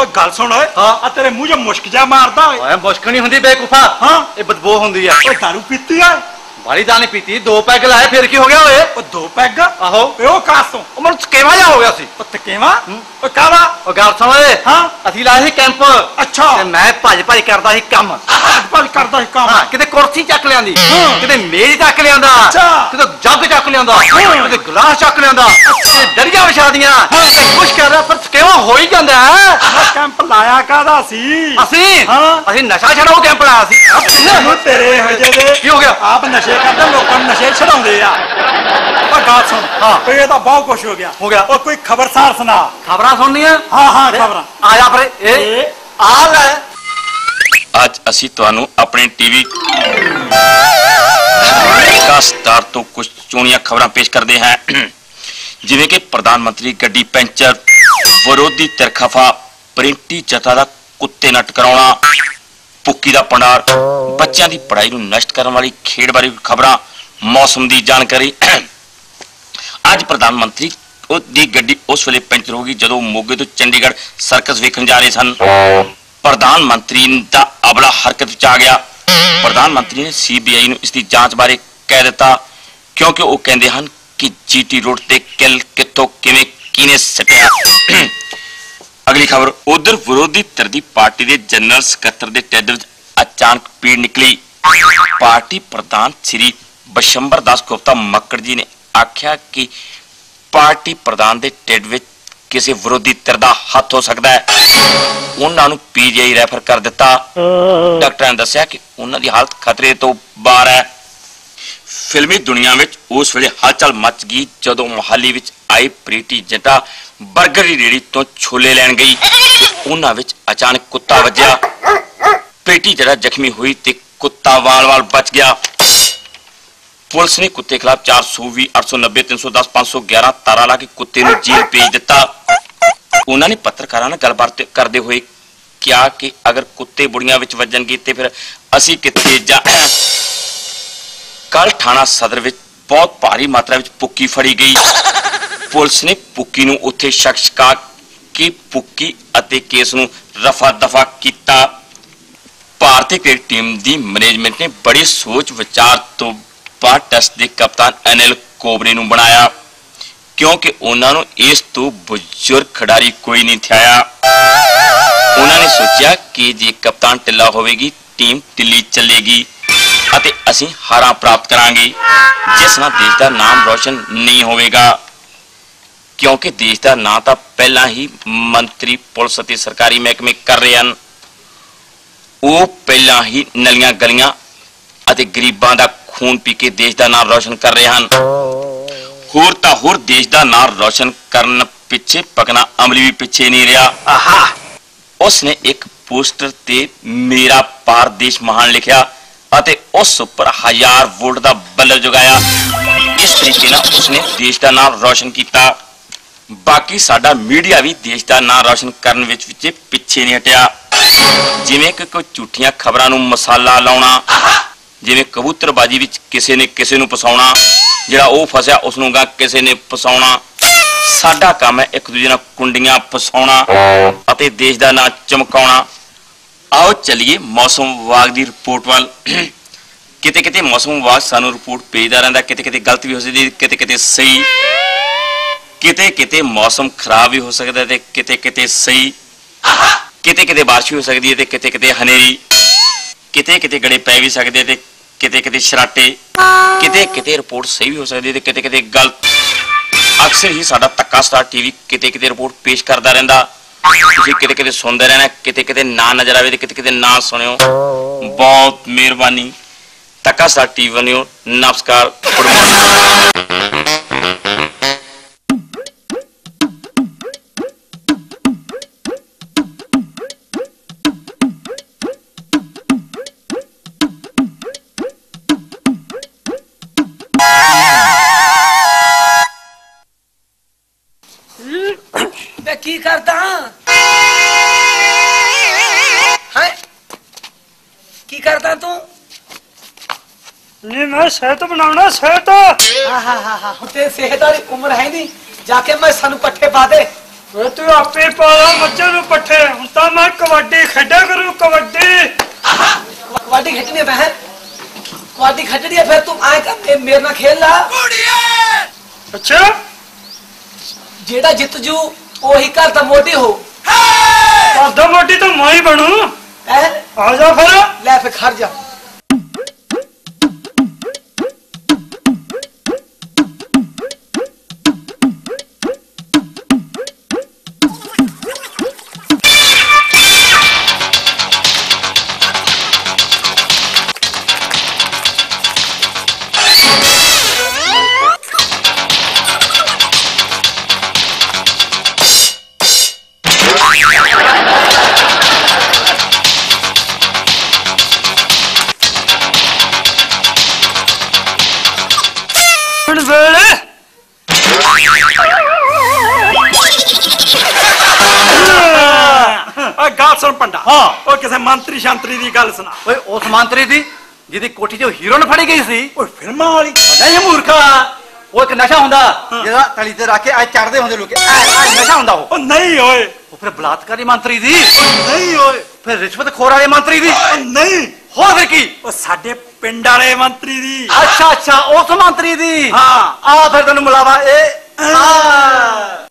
और गल सुन ओए हां तेरे मुंह जो मुश्क जा मारदा ओए मुश्क नहीं हुंदी बेकुफा। हां ये बदबू हुंदी है। ओए दारू पीती है भारी दाल नहीं पीती दो पैग लाए फिर की हो गया ओए। ओ दो पैग आहो ओ कासों ओ मन केवा जा हो गया सी ओ तकेवा ओ कावा ओ गल सुन ओए हां असि लाए ही कैंप। अच्छा ते मैं भज भज करदा ही काम भज भज करदा ही काम किते कुर्सी चक लेंदी किते मेज चक लेंदा किते जग चक लेंदा किते गिलास चक लेंदा ते डरिया विछादियां ते कुछ करदा पर केवा हो ही जांदा है। कैंप लाया कादा सी असि हां असि नशा छड़ाओ कैंप लाया सी। ओ तेरे हो जे दे की हो गया आप नशे नशे छड़ाउंदे आ गल सुन हां ये तो बहुत कुछ हो गया हो गया। और कोई खबरसार सुना खबरां सुननियां। हां हां खबरां आ जा परे ए आ ले आज असी तुहानू अपने टीवी स्टार तो कुछ चुनिया खबरां पेश करदे हैं जिवें कि प्रधानमंत्री गड्डी पंचर विरोधी तिरखफा प्रिंटी जथा दा कुत्ते नट कराउणा पुक्की दा पंडार बच्चों की पढ़ाई को नष्ट करने वाली खेड बारे खबर मौसम की जानकारी। अज प्रधानमंत्री की गड्डी उस वेले पंचर हो गई जो मोगे तो चंडीगढ़ सर्कस वेखन जा रहे सन। प्रधानमंत्री का अबला हरकत विच आ गया। प्रधानमंत्री ने सी बी आई नूं इसकी जांच बारे कह दिता क्योंकि वह कहते हैं कि जी टी रोड से किल कितों किवें किने सटिया। अगली खबर उधर विरोधी धिर दी पार्टी के जनरल सकत्तर के ढिड विच अचानक पीड़ निकली। पार्टी प्रधान श्री बशंबर दास गुप्ता मक्कड़ जी ने आख्या कि पार्टी प्रधान के ढिड विच किसी विरोधी धिर दा हथ हो सकता है। उन्हां नूं पीजीआई रैफर कर दिता। डॉक्टरां ने दस्सिया कि उन्हां दी हालत खतरे तो बाहर है। फिल्मी दुनिया विच उस वेले हलचल मच गई जदों मोहाली विच आई प्रीति जिंटा बर्गर की रेहड़ी तो छोले लैन गई। उन्हां विच अचानक कुत्ता वज्या। प्रीति जिंटा जख्मी हुई ते कुत्ता वाल वाल बच गया। पुलिस ने कुत्ते खिलाफ चार सौ भी अठ सौ नब्बे तीन सौ दस पांच सौ ग्यारह तारा ला के कुत्ते नूं जेल भेज दिता। उन्होंने पत्रकारां नाल गलबात करते हुए कहा कि अगर कुत्ते बुड़ियां विच वजणगे ते फिर असीं कित्थे जा। कल थाना सदर बहुत भारी मात्रा में पुक्की फड़ी गई। पुलिस ने पुक्की नूं उत्थे शख्स का की पुक्की अते केस नूं रफा दफा किया। भारतीय क्रिकेट टीम दी मैनेजमेंट ने बड़े सोच विचार तो बाद टेस्ट के कप्तान अनिल कोबरे नूं बनाया, क्योंकि उन्होंने इस तो बुजुर्ग खिडारी कोई नहीं थाया। उन्होंने सोचा कि जे कप्तान टिल्ला होगी टीम टिल्ली चलेगी, असी हारा प्राप्त करांगे, जिस नाल देश का नाम रोशन नहीं होगा, क्योंकि देश का नाम तो पहला ही मंत्री पुलिस और सरकारी महकमे कर रहे हैं। वो पहला ही नलियां गलियां और गरीबां का खून पी के देश का नाम रोशन कर रहे हैं। होर तो होर देश का नाम रोशन करने पिछे पकना अमली भी पिछे नहीं रहा। उसने एक पोस्टर ते मेरा पार देश महान लिखा, उस पर हजार वोट का बल्ब जगाया। इस तरीके ना उसने देश का नाम रोशन किया। बाकी साडा मीडिया भी देश का नाम रोशन करने विच विच पिछे नहीं हटिया। जिवें कि कोई झूठियां खबरां नूं मसाला लाउणा, जिवें कबूतरबाजी विच किसी ने किसी नूं फसाउणा, जिहड़ा ओह फसिया उस नूं गा किसी ने फसाउणा। साडा काम है एक दूजे नाल कुंडियां फसाउणा अते देश का नाम चमकाउणा। आओ चलिए मौसम विभाग की रिपोर्ट वाल। किते किते मौसम विभाग सानू रिपोर्ट भेजदा रहिंदा, किते किते गलत भी हो सकदी, किते किते सही, किते किते मौसम खराब भी हो सकदा ते किते किते सही, किते किते बारिश भी हो सकदी है ते किते किते हनेरी, किते किते गड़े पै भी सकदे ते किते किते शराटे, किते किते रिपोर्ट सही भी हो सकदी ते किते किते गलत। अक्सर ही साडा तक्का स्टार टीवी किते किते रिपोर्ट पेश करदा रहिंदा। किते किते सुनते रहना, किते किते ना नजर आवे, किते किते ना सुनियो। बहुत मेहरबानी। तक्का स्टार टीवी बनियो। नमस्कार। की करता है की करता तू? नहीं मैं सेहत बनाना, सेहत। हाँ हाँ हाँ हाँ तेरी सेहत वाली उम्र है नहीं, जाके मैं सानू पट्ठे पा दे। तू आपे पाला मच्छर नू पट्ठे। हुण तां मैं कबड्डी खेडा करूं, कबड्डी कबड्डी खेडनी है, कबड्डी खेडनी है। फिर तू आए कर मेरे नाल खेल ला। अच्छा जेड़ा जित जू ओही घर का मोटी हो। घर का मोटी तो मैं ही बनू। आ जा फिर, ले फिर खड़ जा। मंत्री शांत्री की गल सुना। ओए उस मंत्री दी जिदी कोठी चो हीरोइन फड़ी गई सी। ओए फिल्मां वाली। नहीं मूर्खा, वो एक नशा हुंदा जेड़ा तली ते रख के आ चढ़दे हुंदे लोके। आ नशा हुंदा ओ। ओ नहीं ओए। ओ फिर बलात्कारी मंत्री दी। ओ नहीं ओए। फिर रिश्वतखोर वाले मंत्री दी। ओ नहीं। हो फिर की? ओ साडे पिंड वाले मंत्री दी। अच्छा अच्छा उस मंत्री दी। हां आ फिर तैनू मिलावा ए।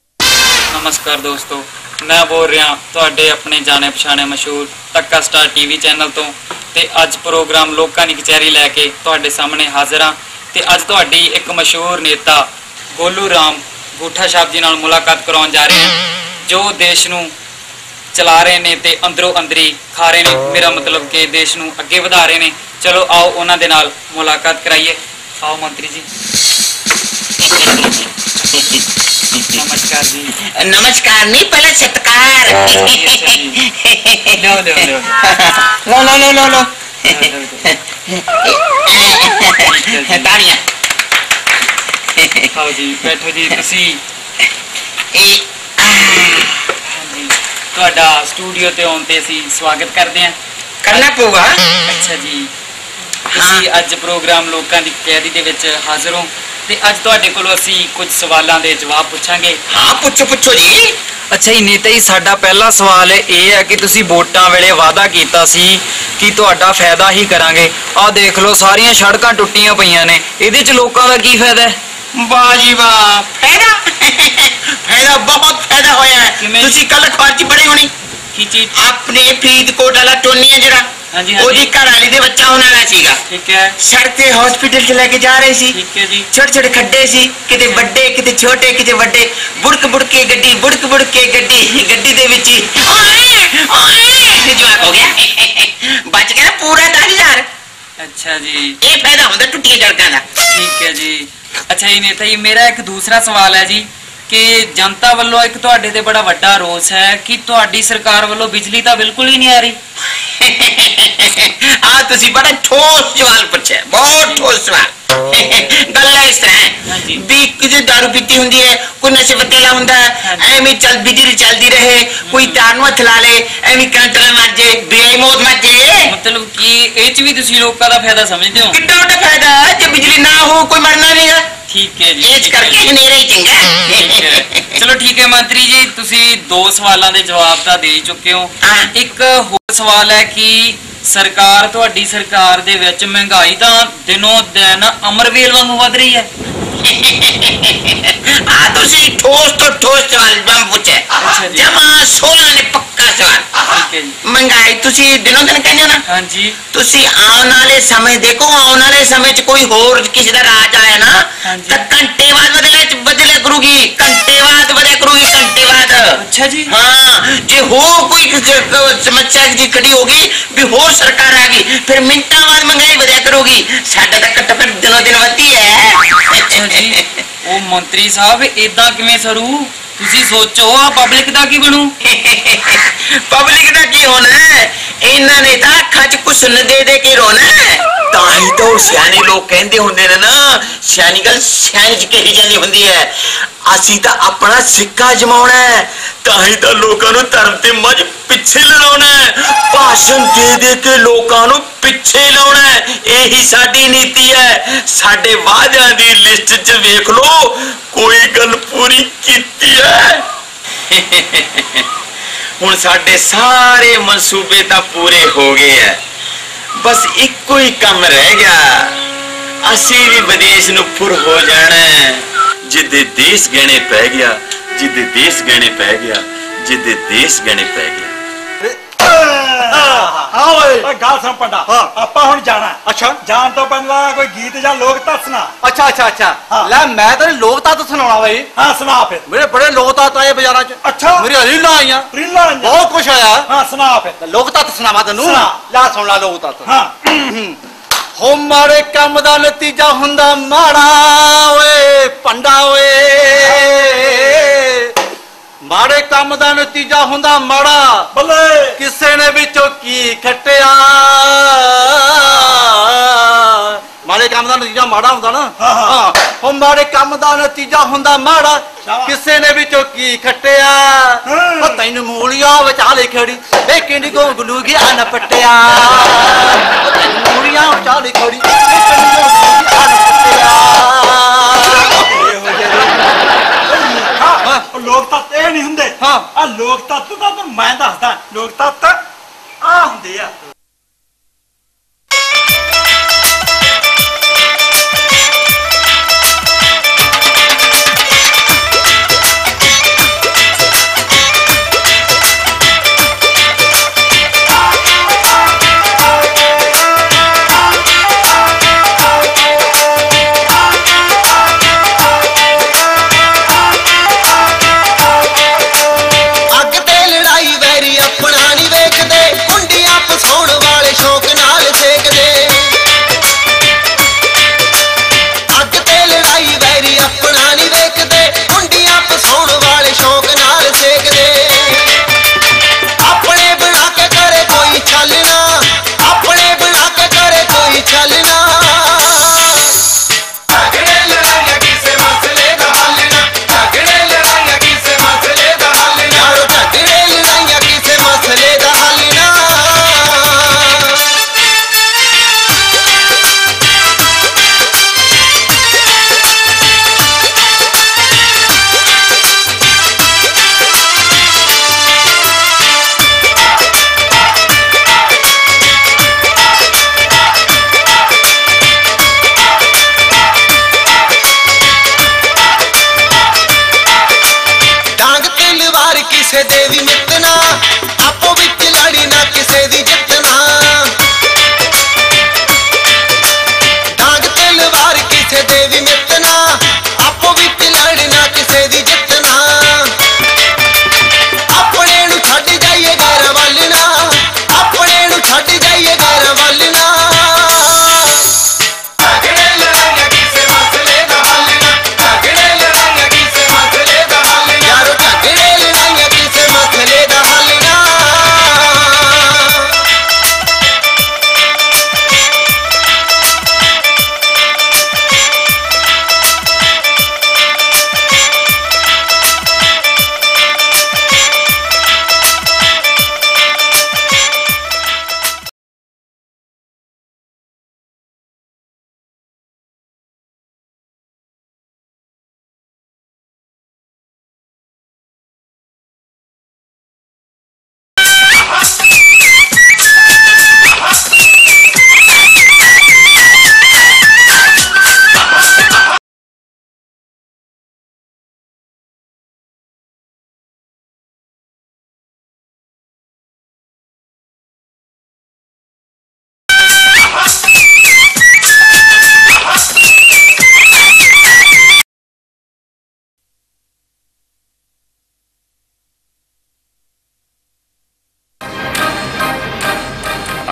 नमस्कार दोस्तों, मैं बोल रहा तुहाडे अपने जाने पछाने मशहूर तक्का स्टार टीवी चैनल तो। ते अज प्रोग्राम लोकां दी कचहरी लैके तुहाडे सामने हाजिर हाँ। ते अज तुहाडी एक मशहूर नेता गोलू राम बूठा साहब जी नाल मुलाकात कराउण जा रहे हैं, जो देश नूं चला रहे ने ते अंदरों अंदरी खा रहे ने। मेरा मतलब कि देश नूं अगे वधा रहे ने। चलो आओ उन्हां दे नाल मुलाकात कराइए। आओ मंत्री जी। नमस्कार जी। नमस्कार नहीं, पहले सत्कार। लो लो लो लो लो लो लो लो तारियां। आओ जी बैठो जी। तुसी तुहाडा स्टूडियो ते आउण ते असीं स्वागत करदे हां। करना पऊगा। अच्छा जी, तुसी अज प्रोग्राम लोकां दी कैदी दे विच हाजिर हो। ते आज तो आधे कोलो असी कुछ सवालों के जवाब पूछांगे। हाँ पूछो पूछो जी। अच्छा इन्हें तो ही साडा पहला सवाल ये है कि तुसी वोटां वेले वादा कीता सी कि तुहाडा फायदा ही करांगे, आ देख लो सारियां सड़कां टुट्टियां पईयां ने, इहदे च लोकां दा की फायदा है? वाह जी वाह, फायदा फायदा बहुत फायदा होया है। तुसी कल खर्ची बड़ी होनी की चीज अपने फरीदकोट वाला टोनी है जिहड़ा दूसरा सवाल है जी कि जनता वालों एक तुहाडे ते बड़ा वड्डा रोस है कि तुहाडी सरकार वालों बिजली तां बिल्कुल ही नहीं आ रही। आ तुसी बड़ा ठोस सवाल पूछे, बहुत ठोस सवाल। गल्ल इस तरह है भी किसी दारू पीती हुंदी है, कोई नशे वतेला हुंदा है, एवें चल बिजली चलदी रहे, कोई तार नूं हथ ला ले, एवें करंट मार जे, बेई मौत मर जे। मतलब कि ए च भी तुसी लोकां दा फायदा समझदे हो? कितना बड़ा फायदा है, जे बिजली ना हो कोई मरना नहीं है। ठीक है जी, एज करके हनेरा ही चंगा। चलो ठीक है मंत्री जी, तुसी दो सवालां दे जवाब तां दे चुके हो। एक होर सवाल है कि सरकार तो अड़ी सरकार दे विच महंगाई ता दिनों दिन अमरवेल वांगू वध रही है। आ तुसी ठोस तो ठोस सवाल बम पूछे। अच्छा जी, जमा सोलह ने पक्का सवाल। ठीक है जी, महंगाई तुसी दिनों दिन कहने ना। हां जी, तुसी आने वाले समय देखो, आने वाले समय च कोई होर किसी दा राज आया ना तो घंटे बाद बदले बदले करूगी, घंटे बाद बदले करूगी, घंटे बाद। अच्छा जी, हां जे हो कोई समस्या जी खड़ी होगी भी हो सरकार आ गई फिर मिनटा बाद महंगाई बढ़ा करोगी, साडा ता कट फिर दिनों दिन वधी है। अच्छा जी, ओ मंत्री साहब एदा किवें सरू, तुसी सोचो आ पब्लिक दा की बनू। पब्लिक दा की होना है, इन्हां ने ता अखां च कुसन दे दे के रोना है। ताही तो सियाने लोग कहंदे हुंदे ने ना, सियानी गल सियाने च कही जांदी हुंदी है। असी ता अपना सिक्का जमाउणा है, ताही ता लोकां नूं धर्म ते मज पिछे लाउणा है, भाषण दे दे के लोकां नूं पिछे लाउणा है, यही साडी नीति है। साडे वादां दी लिस्ट च वेख लो कोई गल पूरी कीती है। हुण साडे सारे मनसूबे ता पूरे हो गए है, बस इक्को ही काम रह गया, असी भी विदेश नूं फुर हो जाना है। जिदे देश गहने पै गया, जिदे देश गहने पै गया, जिदे देश गहने पै गया। हां ओए गाल सुन पंडा, आपा हुण जाना। अच्छा, जान तो पंडा कोई गीत जां लोक ता सुना। अच्छा अच्छा अच्छा, ले मैं तो लोक ता तो सुनाउणा भाई। हां सुना फिर, मेरे बड़े लोक ता आए बाजारां च। अच्छा, मेरी रीलां आईयां, रीलां आईयां, बहुत कुछ आया। हां सुना फिर, लोक ता तो सुनावा तैनू। सुना, ला सुन ला लोक ता। हां हो मारे काम दा नतीजा हुंदा माड़ा, ओए पंडा ओए मारे काम दा नतीजा हुंदा माड़ा, भले किसे ने विचों की खट्टिया। मारे काम दा नतीजा माड़ा हुंदा ना। हां हो मारे काम दा नतीजा हुंदा माड़ा, किसे ने विचों की खट्टिया, ओ तैनू मूलिया विचाले खड़ी वे किंडी को गुलू गया न पट्टिया। मूलिया विचाले खड़ी वे किंडी को गुलू गया न पट्टिया। लोग तत्त ए नहीं हुंदे। हां आ लोग तत्त दा तो मैं दसदा, लोग तत्त आ हुंदे आ। छोड़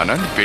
आनंद।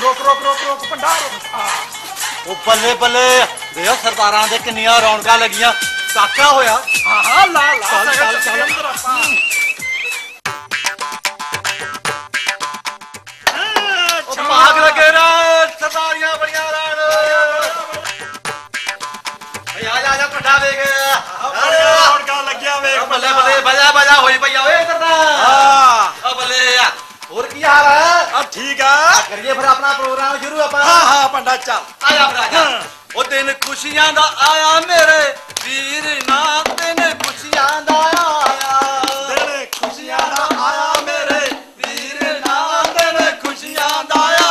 रोक रोक रोक रोक भंडार ओ बल्ले बल्ले देखो सरदारां दे किन्नियां रौनकां लगियां काका होया। हां हां ला ला चल चल अंदर अपा ओ भाग लगे ना सरदारियां बड़ियां रान भैया आ जा भंडा वेख रौनकां लगियां वेख बल्ले बल्ले बजा बजा होई भैया ओए सरदार। हां ओ बल्ले और की हाल है? अब ठीक है करिए फिर अपना प्रोग्राम शुरू अपना। हां हां पंडा चल आया भरा ओ दिन खुशियां दा आया मेरे वीर ना दिन खुशियां दा आया दिन खुशियां दा आया मेरे वीर ना दिन खुशियां दा आया।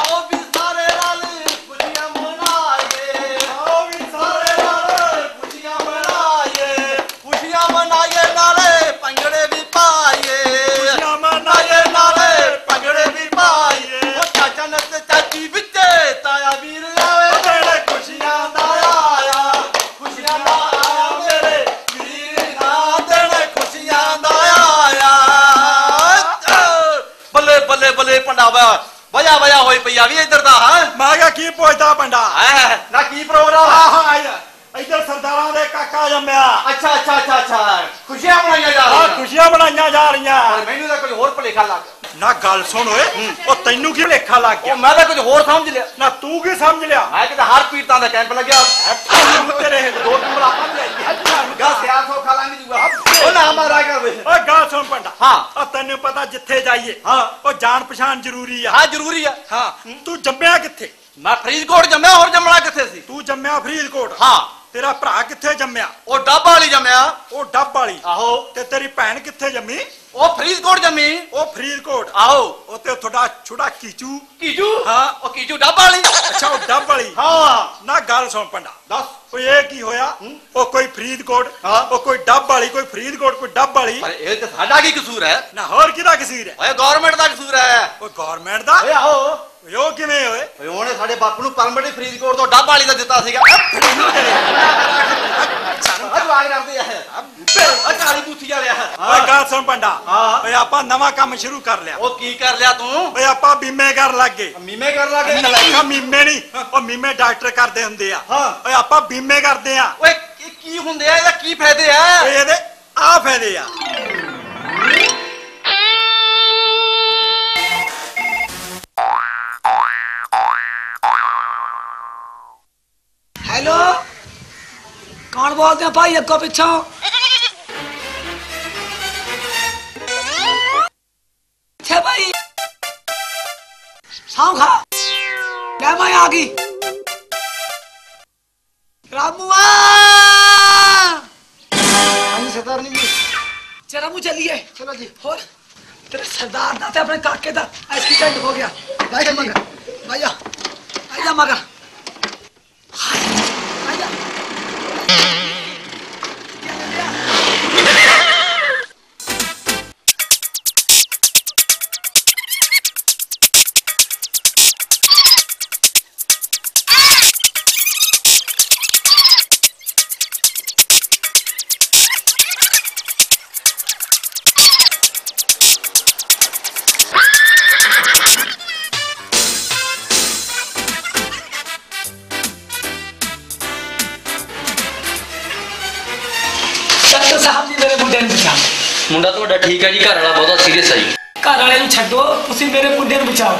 आओ भी सारे रल खुशियां मनाइए आओ भी सारे रल खुशियां मनाइए खुशियां मनाइए नाले पंगड़े भी पाइए खुशियां मनाइए नाले पंगड़े भी पाइए ओ चाचा नस चाची बिच्चे ताया वीर आवे बड़े खुशियां दा आया खुशियां दा आया मेरे वीर ना देने खुशियां दा आया। बल्ले बल्ले बल्ले पंडावा बजा बजा होई पईया भी इधर दा। हां मागा की पोचदा पंडा है ना की प्रोग्राम। हां हां आया इधर सरदारां दे काका जम्मिया। अच्छा अच्छा अच्छा अच्छा खुशियां मनाइया जा रही। हां खुशियां मनाइया जा रही पर मेनू दा कोई होर भलेखा लग ना गल सुन ओए ओ तैनू की भलेखा लग गया ओ मैं ता कुछ होर समझ लिया ना तू की समझ लिया मैं कि हर पीड़तां दा कैंप लग गया तेरे दो टुकड़ा अपन ले गा सियार सो खा लांगी दूआ ओ ना मारा कर वे ओ गा सुन पंडा। हां तैनू पता जिथे जाइए हां ओ जान पहचान जरूरी है। हां जरूरी है। हां तू जम्मिया किथे? मैं फरीदकोट जम्मिया और जम्मना किथे सी? तू जम्मिया फरीदकोट। हां तेरा भरा किथे जम्मिया? ओ डब वाली जम्मिया। ओ डब वाली आहो ते तेरी भैन किथे जम्मी? ओ फरीदकोट जम्मी। ओ फरीदकोट आहो ओ ते थोड़ा छोटा कीचू कीचू। हां ओ कीचू डब वाली। अच्छा ओ डब वाली। हां ना गल सुन पंडा दस ओ ये की होया ओ कोई फरीदकोट ओ कोई डब वाली कोई फरीदकोट कोई डब वाली पर ए ते साडा की कसूर है ना होर किदा कसूर है? ओए गवर्नमेंट दा कसूर है। ओए गवर्नमेंट दा ओए आहो यो किवें होए? ओए ओने साडे बापू नु परमिट फरीदकोट तो डब वाली दा दित्ता सीगा। हेलो कौन बोलते हैं भाई अगो पिछो? छे भाई साऊ खा मैं मैं आ गई रामुआ आई सरदार नहीं चला मु चलिए चलो जी और तेरे सरदार दा ते अपने काके दा एक्सीडेंट हो गया भाई मगर भाई आ जा मगर मुंडा तो ठीक है जी, घर वाला बहुत सीरीयस है जी। घर वाले छड्डो, तुसीं मेरे मुंडे नूं बचाओ।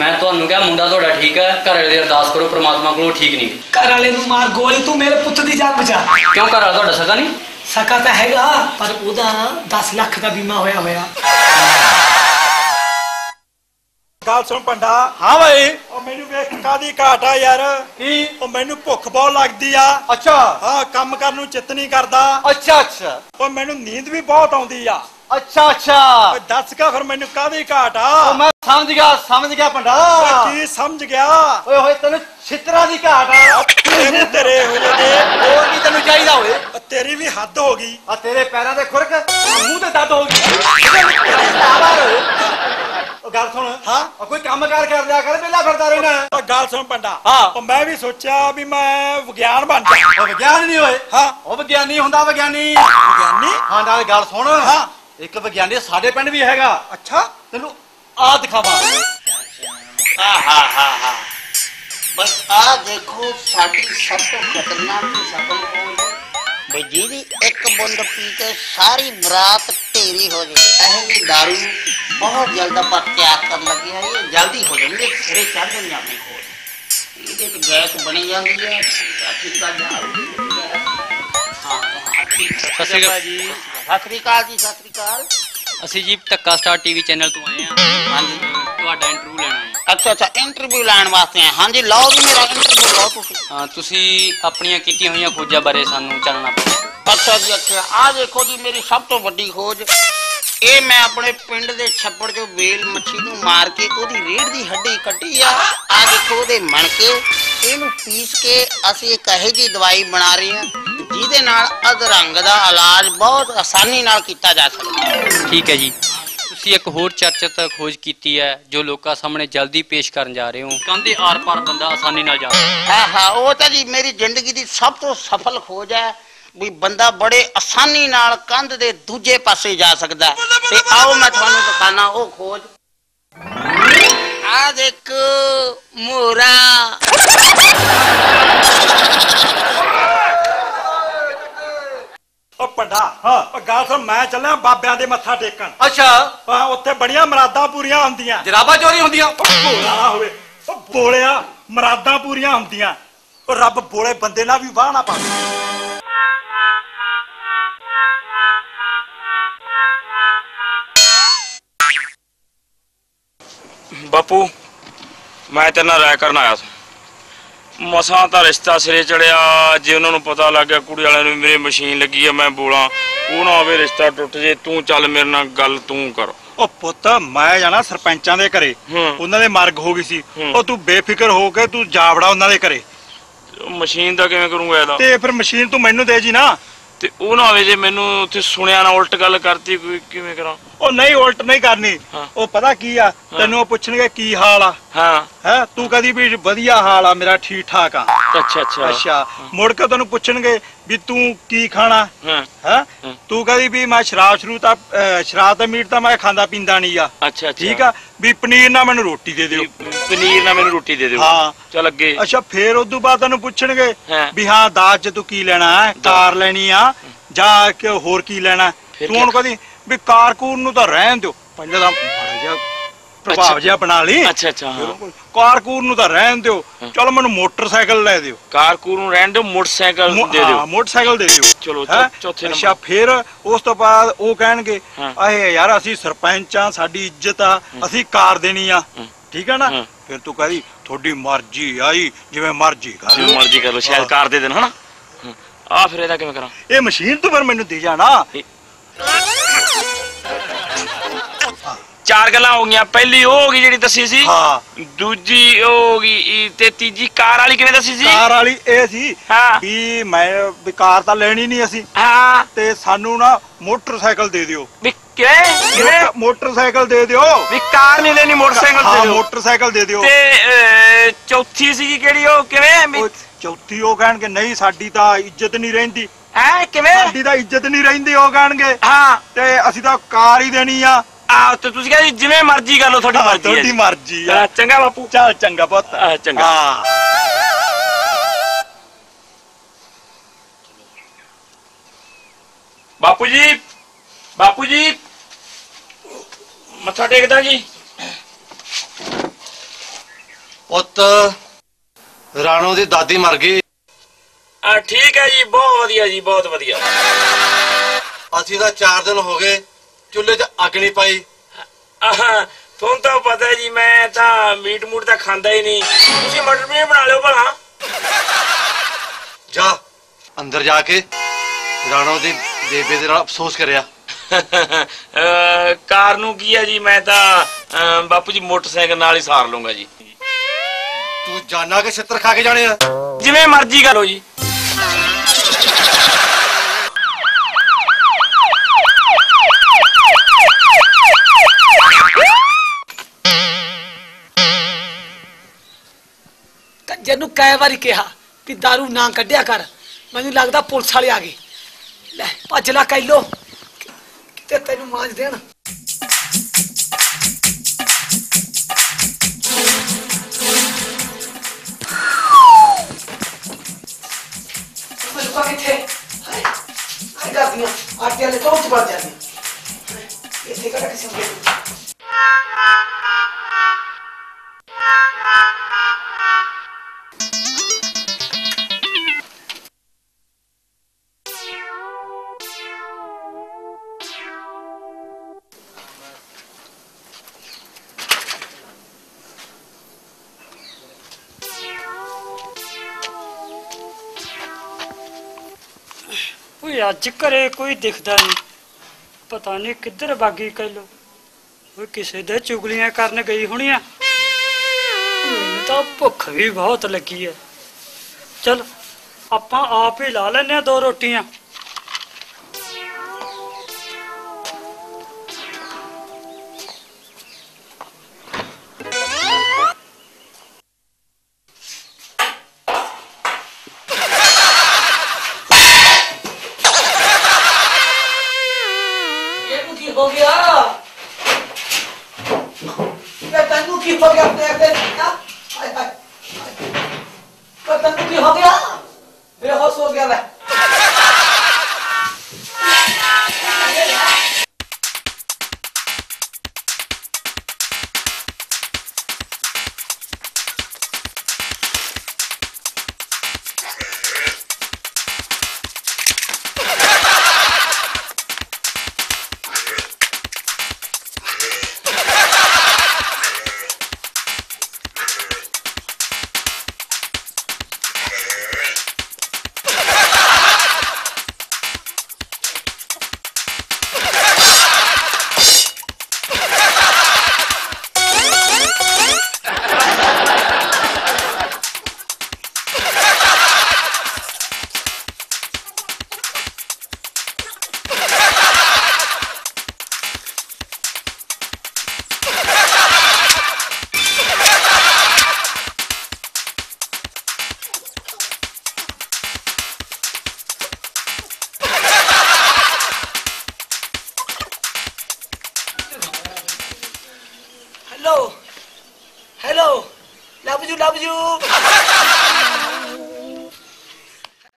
मैं तुहानूं कहा मुंडा तुहाडा ठीक है, घर वाले दी अरदास करो परमात्मा कोलों ठीक नहीं। घर वाले नूं मार गोली, तू मेरे पुत्त दी जान बचा। क्यों घर वाला तुहाडा सगा नहीं? सगा तां हैगा पर ओहदा दस लख दा बीमा होया होया। गल सुन पंडा। हाँ भाई। और मैनू वेख कादी घाट आ यार। और मैनू भुख बहुत लगती आ। अच्छा। हाँ, काम करन नूं चित नहीं करता। अच्छा अच्छा। और मैनू नींद भी बहुत आउंदी आ। अच्छा अच्छा। दस का फिर मैनू कादी घाट आ। ओ मैं समझ गया समझ गया पंडा। की समझ गया? ओए होए तैनू छित्तरा दी घाट आ। तेरे हो जाते और भी तैनू चाहिदा होए। तेरी भी हद हो गई। आ तेरे पैरां ते खुरक मूंह ते दर्द हो गई। गल सुन। हाँ कोई काम कार कर लिया कर, मेला फिरदा रहना। तो गल सुन पंडा। हाँ तो मैं भी सोचा भी मैं विज्ञान बन जा। विज्ञान नहीं होए। हाँ वो विज्ञानी हुंदा, विज्ञानी विज्ञानी। हाँ नाल गल सुन। हाँ एक विज्ञानी साडे पिंड भी हैगा। अच्छा तैनू आ दिखावां। हाँ हाँ हाँ हाँ बस आ देखो साडी सब तो खतरनाक सफल हो बे जी। एक बूंद पी के सारी बरात ढेरी हो जाए। ऐसी दारू बहुत जल्द पर त्याग कर लगी है, ये जल्दी हो जाएंगे सिरे चढ़ जाएंगे अपने को। ये तो गैस बनी जाती है। सत श्री अकाल जी। सत श्री अकाल। असं जी धक्का स्टार टीवी चैनल तो आए हैं। हाँ जी तुहाडा इंटरव्यू लेना है। अच्छा अच्छा इंटरव्यू लैन वास्ते। हाँ जी लाओ जी मेरा इंटरव्यू लाओ। हाँ तुसी अपनियां कीतियां होईयां खोजां बारे सानूं जानना पवे। अच्छा जी अच्छा। आ देखो जी मेरी सब तो वड्डी खोज। ਇਹ ਮੈਂ ਆਪਣੇ ਪਿੰਡ ਦੇ ਛੱਪੜ ਚੋਂ ਵੇਲ ਮੱਛੀ ਨੂੰ ਮਾਰ ਕੇ ਉਹਦੀ ਰੀੜ੍ਹ ਦੀ ਹੱਡੀ ਕੱਢੀ ਆ। ਆ ਦੇਖੋ ਉਹਦੇ ਮਣਕੇ, ਇਹਨੂੰ ਪੀਸ ਕੇ ਅਸੀਂ ਇੱਕ ਇਹੋ ਜਿਹੀ ਦਵਾਈ ਬਣਾ ਰਹੇ ਹਾਂ ਜਿਹਦੇ ਨਾਲ ਅਧਰੰਗ ਦਾ ਇਲਾਜ ਬਹੁਤ ਆਸਾਨੀ ਨਾਲ ਕੀਤਾ ਜਾ ਸਕਦਾ। ਠੀਕ ਹੈ ਜੀ। ਤੁਸੀਂ ਇੱਕ ਹੋਰ ਚਰਚਿਤ ਖੋਜ ਕੀਤੀ ਹੈ ਜੋ ਲੋਕਾਂ ਸਾਹਮਣੇ ਜਲਦੀ ਪੇਸ਼ ਕਰਨ ਜਾ ਰਹੇ ਹੋ, ਕੰਧ ਦੇ ਆਰ ਪਾਰ ਬੰਦਾ ਆਸਾਨੀ ਨਾਲ ਜਾ ਸਕਦਾ। ਹਾਂ ਹਾਂ ਉਹ ਤਾਂ ਜੀ ਮੇਰੀ ਜ਼ਿੰਦਗੀ ਦੀ ਸਭ ਤੋਂ ਸਫਲ ਖੋਜ ਹੈ ਵੀ ਬੰਦਾ ਬੜੇ ਆਸਾਨੀ ਨਾਲ ਕੰਧ ਦੇ ਦੂਜੇ ਪਾਸੇ ਜਾ ਸਕਦਾ। ਤੇ ਆਓ ਮੈਂ ਤੁਹਾਨੂੰ ਦਿਖਾਣਾ ਉਹ ਖੋਜ। ਆ ਦੇਖ ਮੋਰਾ। ਉਹ ਪੰਡਾ। ਹਾਂ ਗੱਲ ਸੁਣ ਮੈਂ ਚੱਲਿਆ ਬਾਬਿਆਂ ਦੇ ਮੱਥਾ ਟੇਕਣ। ਅੱਛਾ ਉੱਥੇ ਬੜੀਆਂ ਮੁਰਾਦਾਂ ਪੂਰੀਆਂ ਹੁੰਦੀਆਂ। ਜਰਾਬਾਂ ਚੋਰੀ ਹੁੰਦੀਆਂ। ਭੋਲਾ ਹੋਵੇ ਉਹ ਬੋਲਿਆ। ਮੁਰਾਦਾਂ ਪੂਰੀਆਂ ਹੁੰਦੀਆਂ। ਉਹ ਰੱਬ ਬੋਲੇ ਬੰਦੇ ਨਾਲ ਵੀ ਵਾਹ ਨਾ ਪਾਵੇ। बापू मैं तेरे नाल राय करना आया था। मसा तो रिश्ता सिरे चढ़िया जे उन्होंने पता लग गया कुड़ी वाले मेरी मशीन लगी है मैं बोला वो ना आवे रिश्ता टुट जे। तू चल मेरे नाल गल तू करो। ओ पुत मैं जाना सरपंचां दे घरे, उन्हां दे मर्ग हो गई सी। ओ तू बेफिकर हो के तू जावड़ा उन्हां दे घरे। मशीन दा किवें करूंगा इहदा ते फिर मशीन तू मैनू दे जी ना। ते ओ ना आवे जे मैनू उत्थे सुनिया ना उल्ट गल करती कोई किवें करा। ਉਹ ਨਹੀਂ ਉਲਟ ਨਹੀਂ ਕਰਨੀ। ਉਹ ਪਤਾ ਕੀ ਆ ਤੈਨੂੰ ਉਹ ਪੁੱਛਣਗੇ ਕੀ ਹਾਲ ਆ। ਹਾਂ ਹੈ ਤੂੰ ਕਦੀ ਵੀ ਵਧੀਆ ਹਾਲ ਆ ਮੇਰਾ ਠੀਕ ਠਾਕ ਆ। ਅੱਛਾ ਅੱਛਾ ਅੱਛਾ। ਮੁੜ ਕੇ ਤੈਨੂੰ ਪੁੱਛਣਗੇ ਵੀ ਤੂੰ ਕੀ ਖਾਣਾ ਹੈ। ਤੂੰ ਕਦੀ ਵੀ ਮੈਂ ਸ਼ਰਾਬ ਸ਼ਰੂ ਤਾਂ ਸ਼ਰਾਬ ਤਾਂ ਮੀਟ ਤਾਂ ਮੈਂ ਖਾਂਦਾ ਪੀਂਦਾ ਨਹੀਂ ਆ। ਅੱਛਾ ਠੀਕ ਆ ਵੀ ਪਨੀਰ ਨਾਲ ਮੈਨੂੰ ਰੋਟੀ ਦੇ ਦਿਓ। ਪਨੀਰ ਨਾਲ ਮੈਨੂੰ ਰੋਟੀ ਦੇ ਦਿਓ। ਹਾਂ ਚੱਲ ਅੱਗੇ। ਅੱਛਾ ਫੇਰ ਉਦੋਂ ਬਾਅਦ ਤੈਨੂੰ ਪੁੱਛਣਗੇ ਵੀ ਹਾਂ ਦਾਜ ਚ ਤੂੰ ਕੀ ਲੈਣਾ ਹੈ, ਕਾਰ ਲੈਣੀ ਆ ਜਾਂ ਕਿ ਹੋਰ ਕੀ ਲੈਣਾ। ਤੂੰ ਹੁਣ ਕਦੀ भी कारकून नूं तां रहण दिओ। पहले तां माड़ा जिहा प्रभाव जिहा बना लई। अच्छा अच्छा। कारकून नूं तां रहण दिओ। चलो मैनूं मोटरसाइकल लै दिओ। कारकून नूं रहण दिओ, मोटरसाइकल दे दिओ। हां मोटरसाइकल दे दिओ। चलो चौथे नंबर। अच्छा फिर उस तो बाद ओ कहणगे आए यार असीं सरपंच आ, साडी इज्जत आ, असीं कार देणी आ। ठीक है ना। फिर तू कह दी थोड़ी मर्जी आई जिवें मर्जी कर लो। मर्जी कर लो शायद कार दे देण है ना। आ फिर इहदा किवें करां? ए मशीन तूं फिर मैनूं दे जाना। चार गल्लां हो गईयां। पहली ओ हो गई जिहड़ी दसी सी। हां दूजी ओ हो गई ते तीजी कार वाली किवें दसी सी? कार वाली ए सी भी मैं भी कार तां लेनी नहीं असी। हां ते सानू ना मोटरसाइकल दे दियो। भी किवें? मोटरसाइकल दे दियो। भी कार नहीं लेनी, मोटरसाइकल दे दियो। मोटरसाइकल दे दियो। ते चौथी सी किहड़ी ओ किवें? चौथी ओ कहणगे नहीं साडी तां इज्जत नहीं रहिंदी। है किवें? साडी तां इज्जत नहीं रहिंदी ओ कहणगे। हां ते असी तां कार ही देनी आ। जिमें मर्जी कर लो थोड़ी मर्जी। चंगा बापू। चल चंगा पुत। चंगा। बापू जी बापू जी मत्था टेकदा जी। पुत राणो दी दादी मर गई। ठीक है जी, बहुत वधिया जी, बहुत वधिया। असीं तां चार दिन हो गए चुल्हे च अग नहीं पाई। तुहानू तां पता है जी मैं तां मीट मूट तां खांदा ही नहीं। तुसीं मटर पनीर बना लिओ भला। जा अंदर जाके राणो दी बेबे दे नाल अफसोस करिया। कार नू की है जी, मैं तां बापू जी मोटरसाइकल नाल ही सार लूंगा जी। तू जाना के छत्तर खा के जाने आ। जिवें मर्जी करो जी। जैनू कई बारी कहा कि दारू ना कढ़िया कर, मैनू लगता पुलिस वाले आ गए। लै भज ला कैलो किते तैनू मांज देण। अज घरे कोई दिखता नहीं, पता नहीं किधर बागी। कैलो कोई किसी दे चुगलियां करन गई होनी। तो भुख भी बहुत लगी है, चल आपां आप ही ला लैने दो रोटियां। Hello hello love you love you.